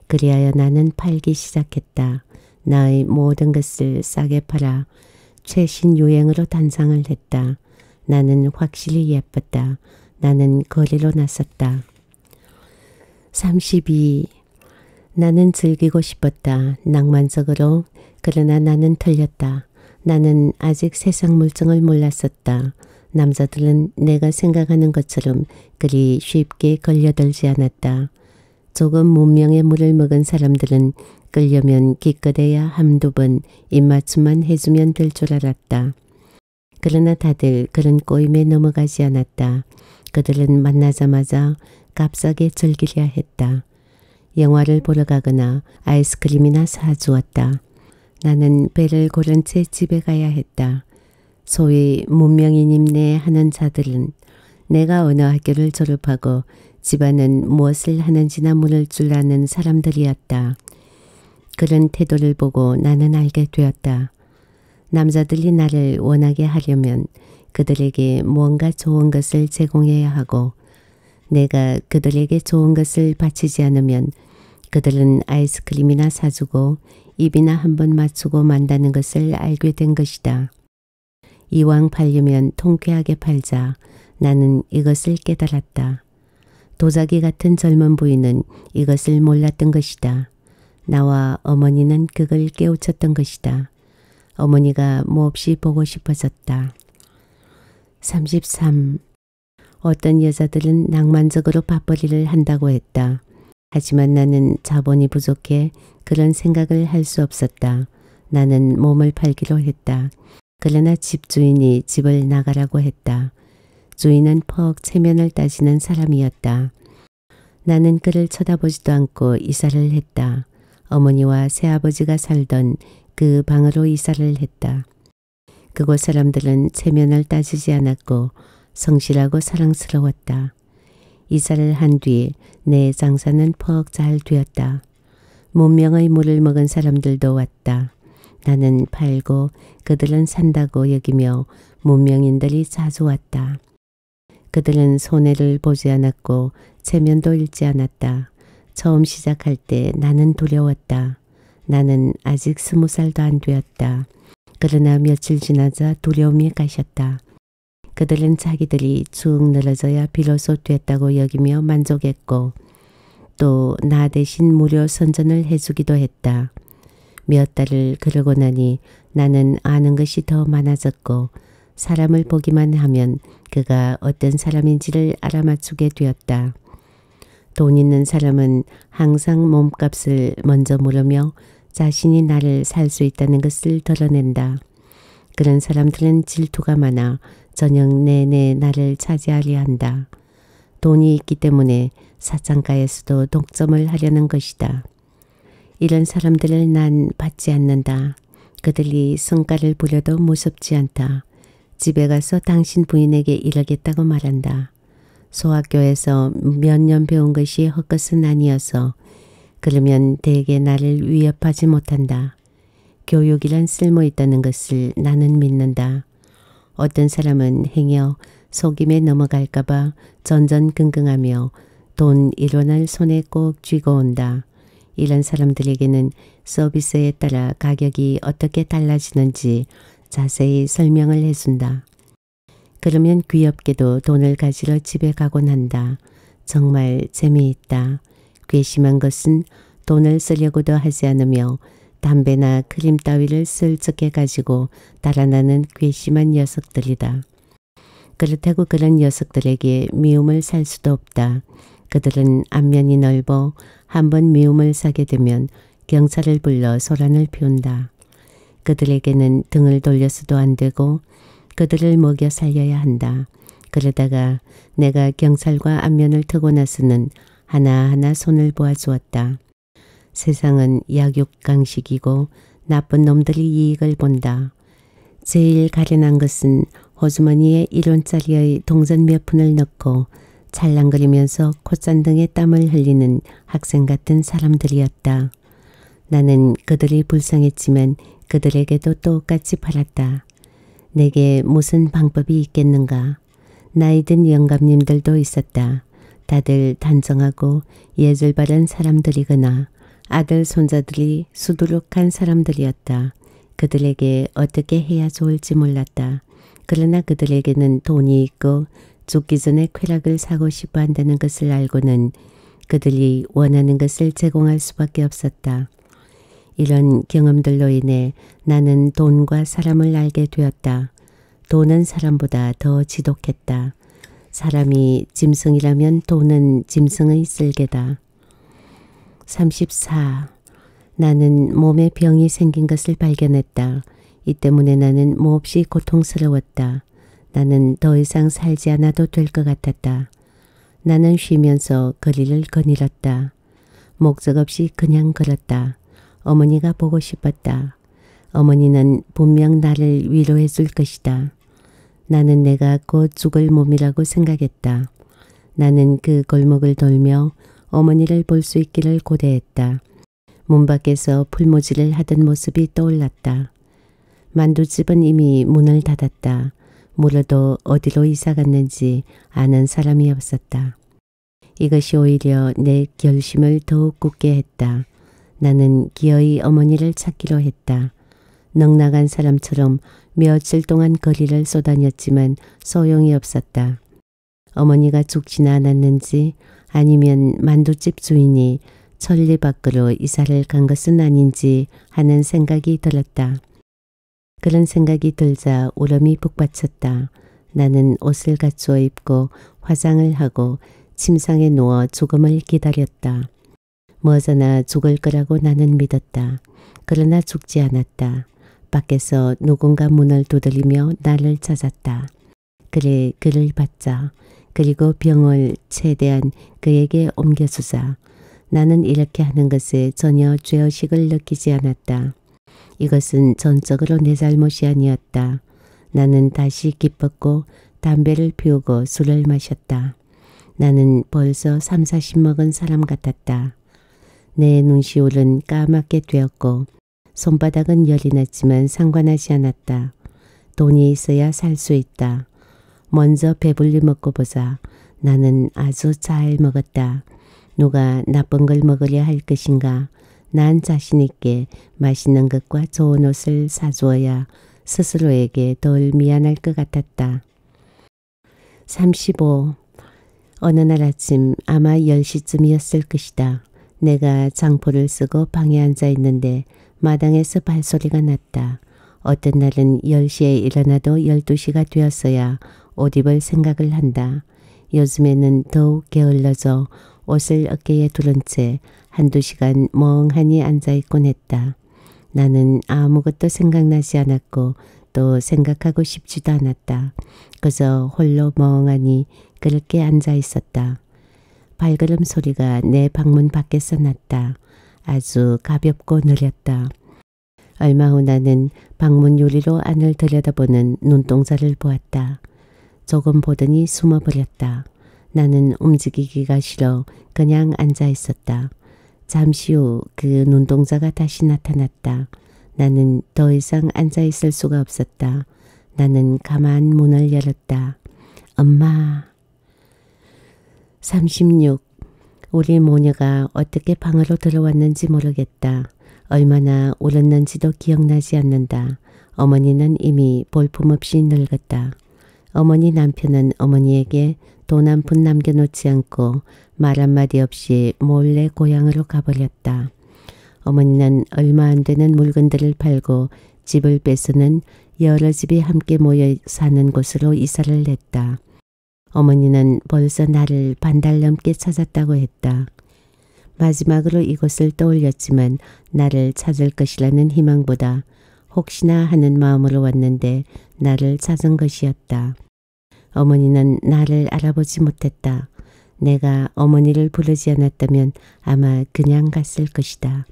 그리하여 나는 팔기 시작했다. 나의 모든 것을 싸게 팔아 최신 유행으로 단상을 했다. 나는 확실히 예뻤다. 나는 거리로 나섰다. 32. 나는 즐기고 싶었다. 낭만적으로. 그러나 나는 틀렸다. 나는 아직 세상 물정을 몰랐었다. 남자들은 내가 생각하는 것처럼 그리 쉽게 걸려들지 않았다. 조금 문명의 물을 먹은 사람들은 끌려면 기껏해야 한두 번 입맞춤만 해주면 될 줄 알았다. 그러나 다들 그런 꼬임에 넘어가지 않았다. 그들은 만나자마자 값싸게 즐기려 했다. 영화를 보러 가거나 아이스크림이나 사주었다. 나는 배를 고른 채 집에 가야 했다. 소위 문명인임내 하는 자들은 내가 어느 학교를 졸업하고 집안은 무엇을 하는지나 물을 줄 아는 사람들이었다. 그런 태도를 보고 나는 알게 되었다. 남자들이 나를 원하게 하려면 그들에게 무언가 좋은 것을 제공해야 하고 내가 그들에게 좋은 것을 바치지 않으면 그들은 아이스크림이나 사주고 입이나 한번 맞추고 만다는 것을 알게 된 것이다. 이왕 팔려면 통쾌하게 팔자. 나는 이것을 깨달았다. 도자기 같은 젊은 부인은 이것을 몰랐던 것이다. 나와 어머니는 그걸 깨우쳤던 것이다. 어머니가 몹시 보고 싶어졌다. 33. 어떤 여자들은 낭만적으로 밥벌이를 한다고 했다. 하지만 나는 자본이 부족해 그런 생각을 할 수 없었다. 나는 몸을 팔기로 했다. 그러나 집주인이 집을 나가라고 했다. 주인은 퍽 체면을 따지는 사람이었다. 나는 그를 쳐다보지도 않고 이사를 했다. 어머니와 새아버지가 살던 그 방으로 이사를 했다. 그곳 사람들은 체면을 따지지 않았고 성실하고 사랑스러웠다. 이사를 한 뒤 내 장사는 퍽 잘 되었다. 문명의 물을 먹은 사람들도 왔다. 나는 팔고 그들은 산다고 여기며 문명인들이 자주 왔다. 그들은 손해를 보지 않았고 체면도 잃지 않았다. 처음 시작할 때 나는 두려웠다. 나는 아직 20살도 안 되었다. 그러나 며칠 지나자 두려움이 가셨다. 그들은 자기들이 쭉 늘어져야 비로소 됐다고 여기며 만족했고 또 나 대신 무료 선전을 해주기도 했다. 몇 달을 그러고 나니 나는 아는 것이 더 많아졌고 사람을 보기만 하면 그가 어떤 사람인지를 알아맞추게 되었다. 돈 있는 사람은 항상 몸값을 먼저 물으며 자신이 나를 살 수 있다는 것을 드러낸다. 그런 사람들은 질투가 많아 저녁 내내 나를 차지하려 한다. 돈이 있기 때문에 사창가에서도 독점을 하려는 것이다. 이런 사람들을 난 받지 않는다. 그들이 성가를 부려도 무섭지 않다. 집에 가서 당신 부인에게 이러겠다고 말한다. 소학교에서 몇 년 배운 것이 헛것은 아니어서 그러면 대개 나를 위협하지 못한다. 교육이란 쓸모있다는 것을 나는 믿는다. 어떤 사람은 행여 속임에 넘어갈까 봐 전전긍긍하며 돈 1원을 손에 꼭 쥐고 온다. 이런 사람들에게는 서비스에 따라 가격이 어떻게 달라지는지 자세히 설명을 해준다. 그러면 귀엽게도 돈을 가지러 집에 가곤 한다. 정말 재미있다. 괘씸한 것은 돈을 쓰려고도 하지 않으며 담배나 크림 따위를 슬쩍해 가지고 달아나는 괘씸한 녀석들이다. 그렇다고 그런 녀석들에게 미움을 살 수도 없다. 그들은 안면이 넓어 한번 미움을 사게 되면 경찰을 불러 소란을 피운다. 그들에게는 등을 돌려서도 안 되고 그들을 먹여 살려야 한다. 그러다가 내가 경찰과 안면을 트고 나서는 하나하나 손을 보아주었다. 세상은 약육강식이고 나쁜 놈들이 이익을 본다. 제일 가련한 것은 호주머니에 1원짜리의 동전 몇 푼을 넣고 찰랑거리면서 콧잔등에 땀을 흘리는 학생 같은 사람들이었다. 나는 그들이 불쌍했지만 그들에게도 똑같이 팔았다. 내게 무슨 방법이 있겠는가. 나이 든 영감님들도 있었다. 다들 단정하고 예절 바른 사람들이거나 아들 손자들이 수두룩한 사람들이었다. 그들에게 어떻게 해야 좋을지 몰랐다. 그러나 그들에게는 돈이 있고 죽기 전에 쾌락을 사고 싶어 한다는 것을 알고는 그들이 원하는 것을 제공할 수밖에 없었다. 이런 경험들로 인해 나는 돈과 사람을 알게 되었다. 돈은 사람보다 더 지독했다. 사람이 짐승이라면 돈은 짐승의 쓸개다. 34. 나는 몸에 병이 생긴 것을 발견했다. 이 때문에 나는 몹시 고통스러웠다. 나는 더 이상 살지 않아도 될 것 같았다. 나는 쉬면서 거리를 거닐었다. 목적 없이 그냥 걸었다. 어머니가 보고 싶었다. 어머니는 분명 나를 위로해 줄 것이다. 나는 내가 곧 죽을 몸이라고 생각했다. 나는 그 골목을 돌며 어머니를 볼 수 있기를 고대했다. 문 밖에서 풀무지를 하던 모습이 떠올랐다. 만두집은 이미 문을 닫았다. 물어도 어디로 이사갔는지 아는 사람이 없었다. 이것이 오히려 내 결심을 더욱 굳게 했다. 나는 기어이 어머니를 찾기로 했다. 넉나간 사람처럼 며칠 동안 거리를 쏘다녔지만 소용이 없었다. 어머니가 죽지는 않았는지 아니면 만두집 주인이 천리 밖으로 이사를 간 것은 아닌지 하는 생각이 들었다. 그런 생각이 들자 울음이 북받쳤다. 나는 옷을 갖추어 입고 화장을 하고 침상에 누워 죽음을 기다렸다. 머저나 죽을 거라고 나는 믿었다. 그러나 죽지 않았다. 밖에서 누군가 문을 두드리며 나를 찾았다. 그래 그를 받자. 그리고 병을 최대한 그에게 옮겨주자. 나는 이렇게 하는 것에 전혀 죄의식을 느끼지 않았다. 이것은 전적으로 내 잘못이 아니었다. 나는 다시 기뻤고 담배를 피우고 술을 마셨다. 나는 벌써 30, 40 먹은 사람 같았다. 내 눈시울은 까맣게 되었고 손바닥은 열이 났지만 상관하지 않았다. 돈이 있어야 살 수 있다. 먼저 배불리 먹고 보자. 나는 아주 잘 먹었다. 누가 나쁜 걸 먹으려 할 것인가. 난 자신있게 맛있는 것과 좋은 옷을 사주어야 스스로에게 덜 미안할 것 같았다. 35. 어느 날 아침 아마 10시쯤이었을 것이다. 내가 장포를 쓰고 방에 앉아 있는데 마당에서 발소리가 났다. 어떤 날은 10시에 일어나도 12시가 되었어야 옷 입을 생각을 한다. 요즘에는 더욱 게을러져 옷을 어깨에 두른 채 한두 시간 멍하니 앉아있곤 했다. 나는 아무것도 생각나지 않았고 또 생각하고 싶지도 않았다. 그저 홀로 멍하니 그렇게 앉아있었다. 발걸음 소리가 내 방문 밖에서 났다. 아주 가볍고 느렸다. 얼마 후 나는 방문 유리로 안을 들여다보는 눈동자를 보았다. 조금 보더니 숨어버렸다. 나는 움직이기가 싫어 그냥 앉아있었다. 잠시 후 그 눈동자가 다시 나타났다. 나는 더 이상 앉아있을 수가 없었다. 나는 가만 문을 열었다. 엄마. 36. 우리 모녀가 어떻게 방으로 들어왔는지 모르겠다. 얼마나 울었는지도 기억나지 않는다. 어머니는 이미 볼품없이 늙었다. 어머니 남편은 어머니에게 돈 한 푼 남겨놓지 않고 말 한마디 없이 몰래 고향으로 가버렸다. 어머니는 얼마 안 되는 물건들을 팔고 집을 빼서는 여러 집이 함께 모여 사는 곳으로 이사를 했다. 어머니는 벌써 나를 반달 넘게 찾았다고 했다. 마지막으로 이곳을 떠올렸지만 나를 찾을 것이라는 희망보다 혹시나 하는 마음으로 왔는데 나를 찾은 것이었다. 어머니는 나를 알아보지 못했다. 내가 어머니를 부르지 않았다면 아마 그냥 갔을 것이다.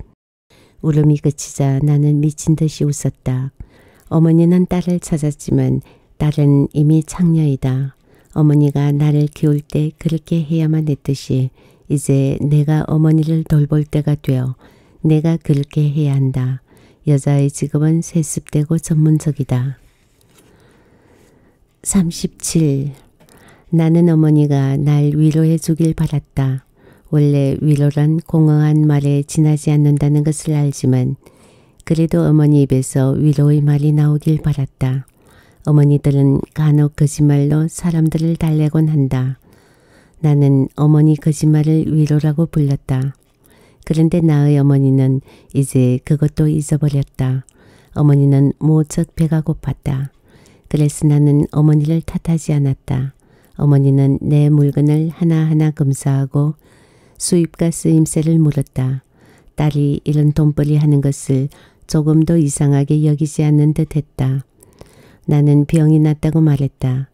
울음이 그치자 나는 미친 듯이 웃었다. 어머니는 딸을 찾았지만 딸은 이미 창녀이다. 어머니가 나를 키울 때 그렇게 해야만 했듯이 이제 내가 어머니를 돌볼 때가 되어 내가 그렇게 해야 한다. 여자의 직업은 세습되고 전문적이다. 37. 나는 어머니가 날 위로해 주길 바랐다. 원래 위로란 공허한 말에 지나지 않는다는 것을 알지만 그래도 어머니 입에서 위로의 말이 나오길 바랐다. 어머니들은 간혹 거짓말로 사람들을 달래곤 한다. 나는 어머니 거짓말을 위로라고 불렀다. 그런데 나의 어머니는 이제 그것도 잊어버렸다. 어머니는 무척 배가 고팠다. 그래서 나는 어머니를 탓하지 않았다. 어머니는 내 물건을 하나하나 검사하고 수입과 쓰임새를 물었다. 딸이 이런 돈벌이 하는 것을 조금도 이상하게 여기지 않는 듯 했다. 나는 병이 났다고 말했다.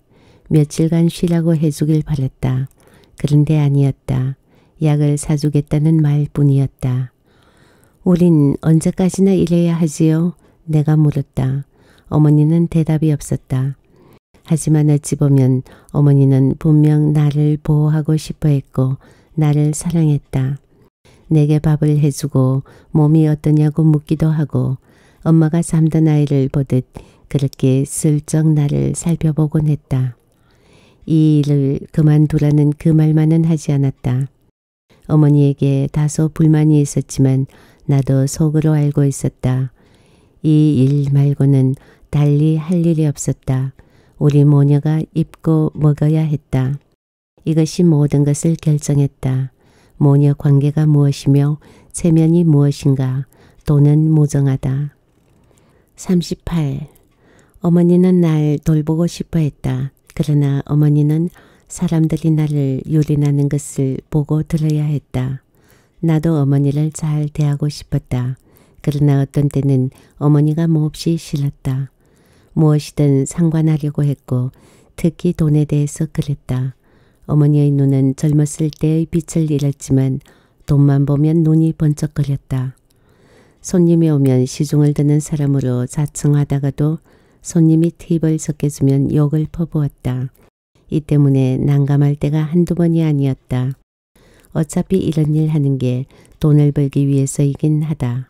며칠간 쉬라고 해주길 바랬다. 그런데 아니었다. 약을 사주겠다는 말뿐이었다. 우린 언제까지나 이래야 하지요? 내가 물었다. 어머니는 대답이 없었다. 하지만 어찌 보면 어머니는 분명 나를 보호하고 싶어 했고 나를 사랑했다. 내게 밥을 해주고 몸이 어떠냐고 묻기도 하고 엄마가 잠든 아이를 보듯 그렇게 슬쩍 나를 살펴보곤 했다. 이 일을 그만두라는 그 말만은 하지 않았다. 어머니에게 다소 불만이 있었지만 나도 속으로 알고 있었다. 이 일 말고는 달리 할 일이 없었다. 우리 모녀가 입고 먹어야 했다. 이것이 모든 것을 결정했다. 모녀 관계가 무엇이며 체면이 무엇인가. 돈은 무정하다. 38. 어머니는 날 돌보고 싶어 했다. 그러나 어머니는 사람들이 나를 유린하는 것을 보고 들어야 했다. 나도 어머니를 잘 대하고 싶었다. 그러나 어떤 때는 어머니가 몹시 싫었다. 무엇이든 상관하려고 했고 특히 돈에 대해서 그랬다. 어머니의 눈은 젊었을 때의 빛을 잃었지만 돈만 보면 눈이 번쩍거렸다. 손님이 오면 시중을 드는 사람으로 자청하다가도 손님이 팁을 적게 주면 욕을 퍼부었다. 이 때문에 난감할 때가 한두 번이 아니었다. 어차피 이런 일 하는 게 돈을 벌기 위해서이긴 하다.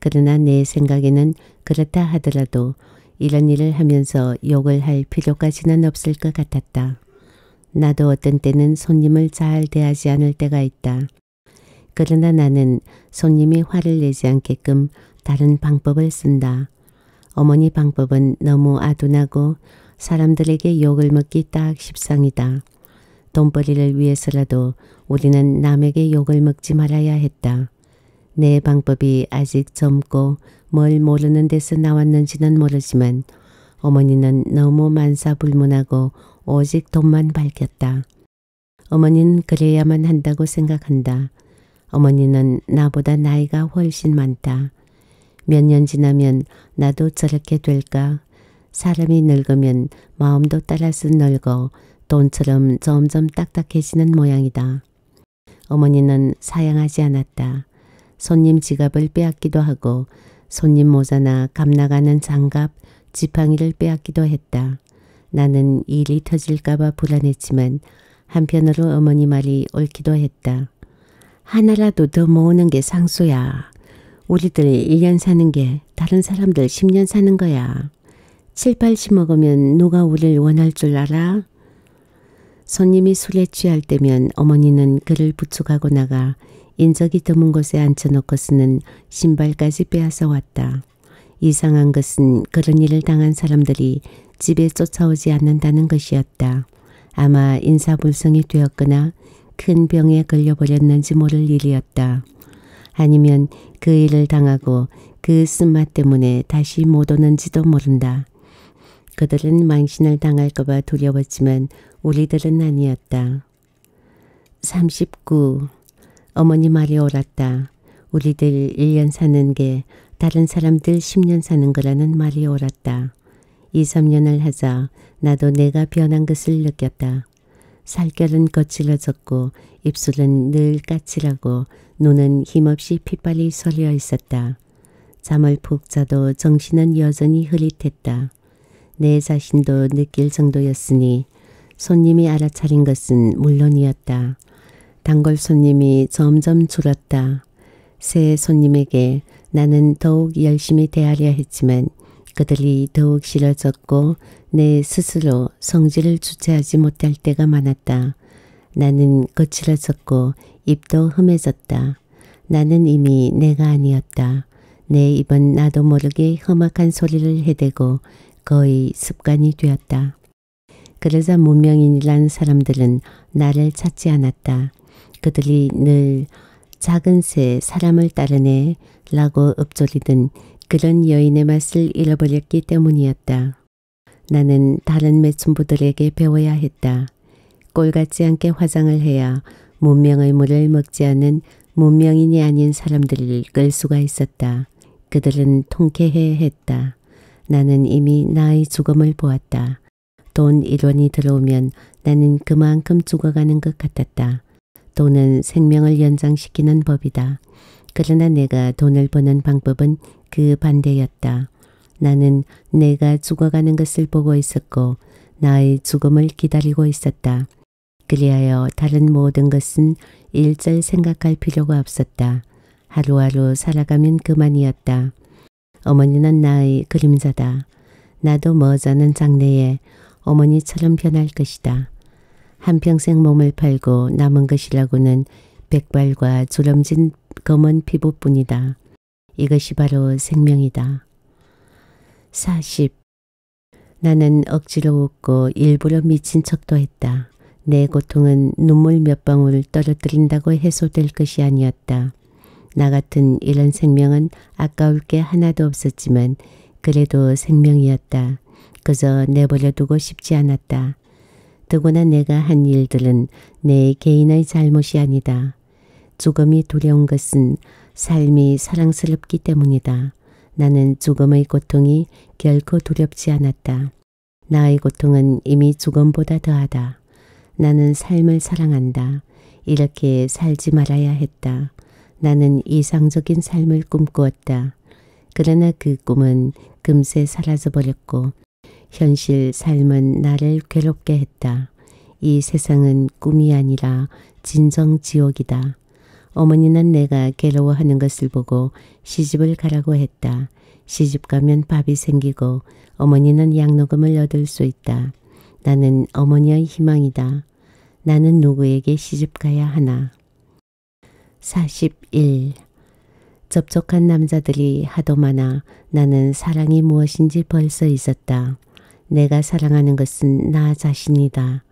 그러나 내 생각에는 그렇다 하더라도 이런 일을 하면서 욕을 할 필요까지는 없을 것 같았다. 나도 어떤 때는 손님을 잘 대하지 않을 때가 있다. 그러나 나는 손님이 화를 내지 않게끔 다른 방법을 쓴다. 어머니 방법은 너무 아둔하고 사람들에게 욕을 먹기 딱 십상이다. 돈벌이를 위해서라도 우리는 남에게 욕을 먹지 말아야 했다. 내 방법이 아직 젊고 뭘 모르는 데서 나왔는지는 모르지만 어머니는 너무 만사불문하고 오직 돈만 밝혔다. 어머니는 그래야만 한다고 생각한다. 어머니는 나보다 나이가 훨씬 많다. 몇 년 지나면 나도 저렇게 될까? 사람이 늙으면 마음도 따라서 늙어 돈처럼 점점 딱딱해지는 모양이다. 어머니는 사양하지 않았다. 손님 지갑을 빼앗기도 하고 손님 모자나 감나가는 장갑, 지팡이를 빼앗기도 했다. 나는 일이 터질까봐 불안했지만 한편으로 어머니 말이 옳기도 했다. 하나라도 더 모으는 게 상수야. 우리들 1년 사는 게 다른 사람들 10년 사는 거야. 7, 80 먹으면 누가 우리를 원할 줄 알아? 손님이 술에 취할 때면 어머니는 그를 부축하고 나가 인적이 드문 곳에 앉혀놓고서는 신발까지 빼앗아 왔다. 이상한 것은 그런 일을 당한 사람들이 집에 쫓아오지 않는다는 것이었다. 아마 인사불성이 되었거나 큰 병에 걸려버렸는지 모를 일이었다. 아니면 그 일을 당하고 그 쓴맛 때문에 다시 못 오는지도 모른다. 그들은 망신을 당할까봐 두려웠지만 우리들은 아니었다. 39. 어머니 말이 옳았다. 우리들 1년 사는 게 다른 사람들 10년 사는 거라는 말이 옳았다. 2, 3년을 하자 나도 내가 변한 것을 느꼈다. 살결은 거칠어졌고 입술은 늘 까칠하고 눈은 힘없이 핏발이 서려 있었다. 잠을 푹 자도 정신은 여전히 흐릿했다. 내 자신도 느낄 정도였으니 손님이 알아차린 것은 물론이었다. 단골 손님이 점점 줄었다. 새 손님에게 나는 더욱 열심히 대하려 했지만 그들이 더욱 싫어졌고 내 스스로 성질을 주체하지 못할 때가 많았다. 나는 거칠어졌고 입도 흠해졌다. 나는 이미 내가 아니었다. 내 입은 나도 모르게 험악한 소리를 해대고 거의 습관이 되었다. 그러자 문명인이란 사람들은 나를 찾지 않았다. 그들이 늘 작은 새 사람을 따르네 라고 읊조리던 그런 여인의 맛을 잃어버렸기 때문이었다. 나는 다른 매춘부들에게 배워야 했다. 꼴같지 않게 화장을 해야 문명의 물을 먹지 않은 문명인이 아닌 사람들을 끌 수가 있었다. 그들은 통쾌해 했다. 나는 이미 나의 죽음을 보았다. 돈 1원이 들어오면 나는 그만큼 죽어가는 것 같았다. 돈은 생명을 연장시키는 법이다. 그러나 내가 돈을 버는 방법은 그 반대였다. 나는 내가 죽어가는 것을 보고 있었고 나의 죽음을 기다리고 있었다. 그리하여 다른 모든 것은 일절 생각할 필요가 없었다. 하루하루 살아가면 그만이었다. 어머니는 나의 그림자다. 나도 머지않은 장래에 어머니처럼 변할 것이다. 한평생 몸을 팔고 남은 것이라고는 백발과 주름진 검은 피부뿐이다. 이것이 바로 생명이다. 40. 나는 억지로 웃고 일부러 미친 척도 했다. 내 고통은 눈물 몇 방울 떨어뜨린다고 해소될 것이 아니었다. 나 같은 이런 생명은 아까울 게 하나도 없었지만 그래도 생명이었다. 그저 내버려두고 싶지 않았다. 더구나 내가 한 일들은 내 개인의 잘못이 아니다. 죽음이 두려운 것은 삶이 사랑스럽기 때문이다. 나는 죽음의 고통이 결코 두렵지 않았다. 나의 고통은 이미 죽음보다 더하다. 나는 삶을 사랑한다. 이렇게 살지 말아야 했다. 나는 이상적인 삶을 꿈꾸었다. 그러나 그 꿈은 금세 사라져버렸고 현실 삶은 나를 괴롭게 했다. 이 세상은 꿈이 아니라 진정 지옥이다. 어머니는 내가 괴로워하는 것을 보고 시집을 가라고 했다. 시집 가면 밥이 생기고 어머니는 양로금을 얻을 수 있다. 나는 어머니의 희망이다. 나는 누구에게 시집 가야 하나. 41. 접촉한 남자들이 하도 많아 나는 사랑이 무엇인지 벌써 잊었다. 내가 사랑하는 것은 나 자신이다.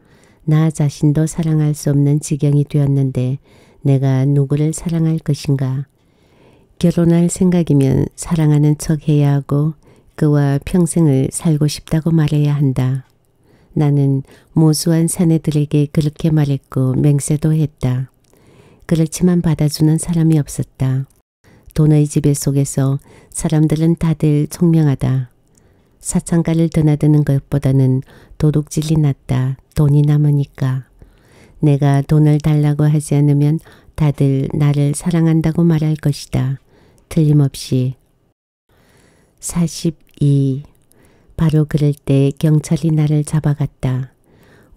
나 자신도 사랑할 수 없는 지경이 되었는데 내가 누구를 사랑할 것인가. 결혼할 생각이면 사랑하는 척 해야 하고 그와 평생을 살고 싶다고 말해야 한다. 나는 모수한 사내들에게 그렇게 말했고 맹세도 했다. 그렇지만 받아주는 사람이 없었다. 돈의 지배 속에서 사람들은 다들 총명하다. 사창가를 드나드는 것보다는 도둑질이 낫다. 돈이 남으니까. 내가 돈을 달라고 하지 않으면 다들 나를 사랑한다고 말할 것이다. 틀림없이. 42. 바로 그럴 때 경찰이 나를 잡아갔다.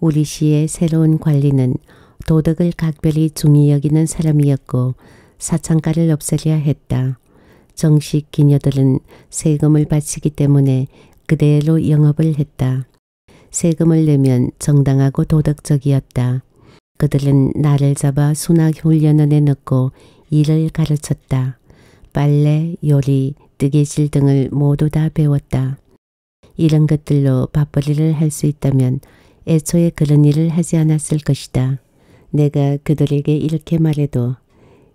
우리 시의 새로운 관리는 도덕을 각별히 중히 여기는 사람이었고 사창가를 없애려 했다. 정식 기녀들은 세금을 바치기 때문에 그대로 영업을 했다. 세금을 내면 정당하고 도덕적이었다. 그들은 나를 잡아 수납훈련원에 넣고 일을 가르쳤다. 빨래, 요리, 뜨개질 등을 모두 다 배웠다. 이런 것들로 밥벌이를 할 수 있다면 애초에 그런 일을 하지 않았을 것이다. 내가 그들에게 이렇게 말해도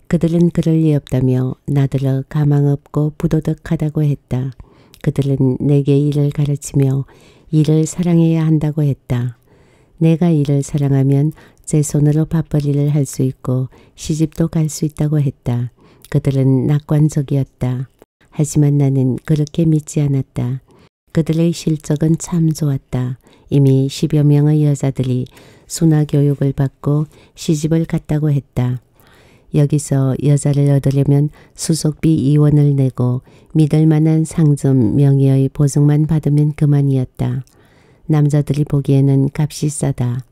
그들은 그럴 리 없다며 나더러 가망없고 부도덕하다고 했다. 그들은 내게 일을 가르치며 일을 사랑해야 한다고 했다. 내가 일을 사랑하면 제 손으로 밥벌이를 할 수 있고 시집도 갈 수 있다고 했다. 그들은 낙관적이었다. 하지만 나는 그렇게 믿지 않았다. 그들의 실적은 참 좋았다. 이미 10여 명의 여자들이 수나 교육을 받고 시집을 갔다고 했다. 여기서 여자를 얻으려면 수속비 2원을 내고 믿을 만한 상점 명의의 보증만 받으면 그만이었다. 남자들이 보기에는 값이 싸다.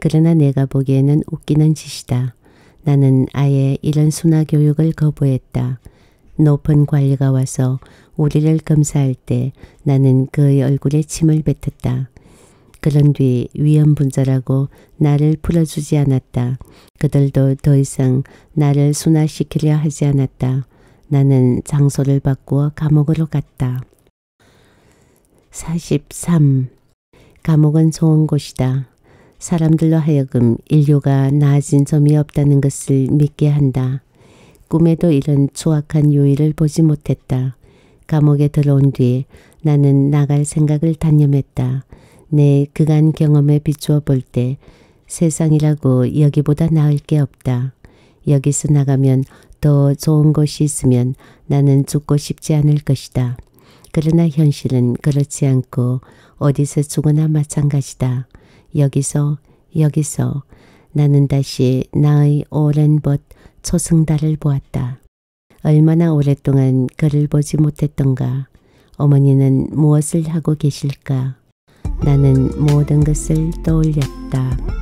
그러나 내가 보기에는 웃기는 짓이다. 나는 아예 이런 수나 교육을 거부했다. 높은 관리가 와서 우리를 검사할 때 나는 그의 얼굴에 침을 뱉었다. 그런 뒤 위험분자라고 나를 풀어주지 않았다. 그들도 더 이상 나를 순화시키려 하지 않았다. 나는 장소를 바꾸어 감옥으로 갔다. 43. 감옥은 좋은 곳이다. 사람들로 하여금 인류가 나아진 점이 없다는 것을 믿게 한다. 꿈에도 이런 추악한 유의를 보지 못했다. 감옥에 들어온 뒤 나는 나갈 생각을 단념했다. 내 그간 경험에 비추어 볼 때 세상이라고 여기보다 나을 게 없다. 여기서 나가면 더 좋은 곳이 있으면 나는 죽고 싶지 않을 것이다. 그러나 현실은 그렇지 않고 어디서 죽으나 마찬가지다. 여기서 나는 다시 나의 오랜 벗 초승달을 보았다. 얼마나 오랫동안 그를 보지 못했던가. 어머니는 무엇을 하고 계실까. 나는 모든 것을 떠올렸다.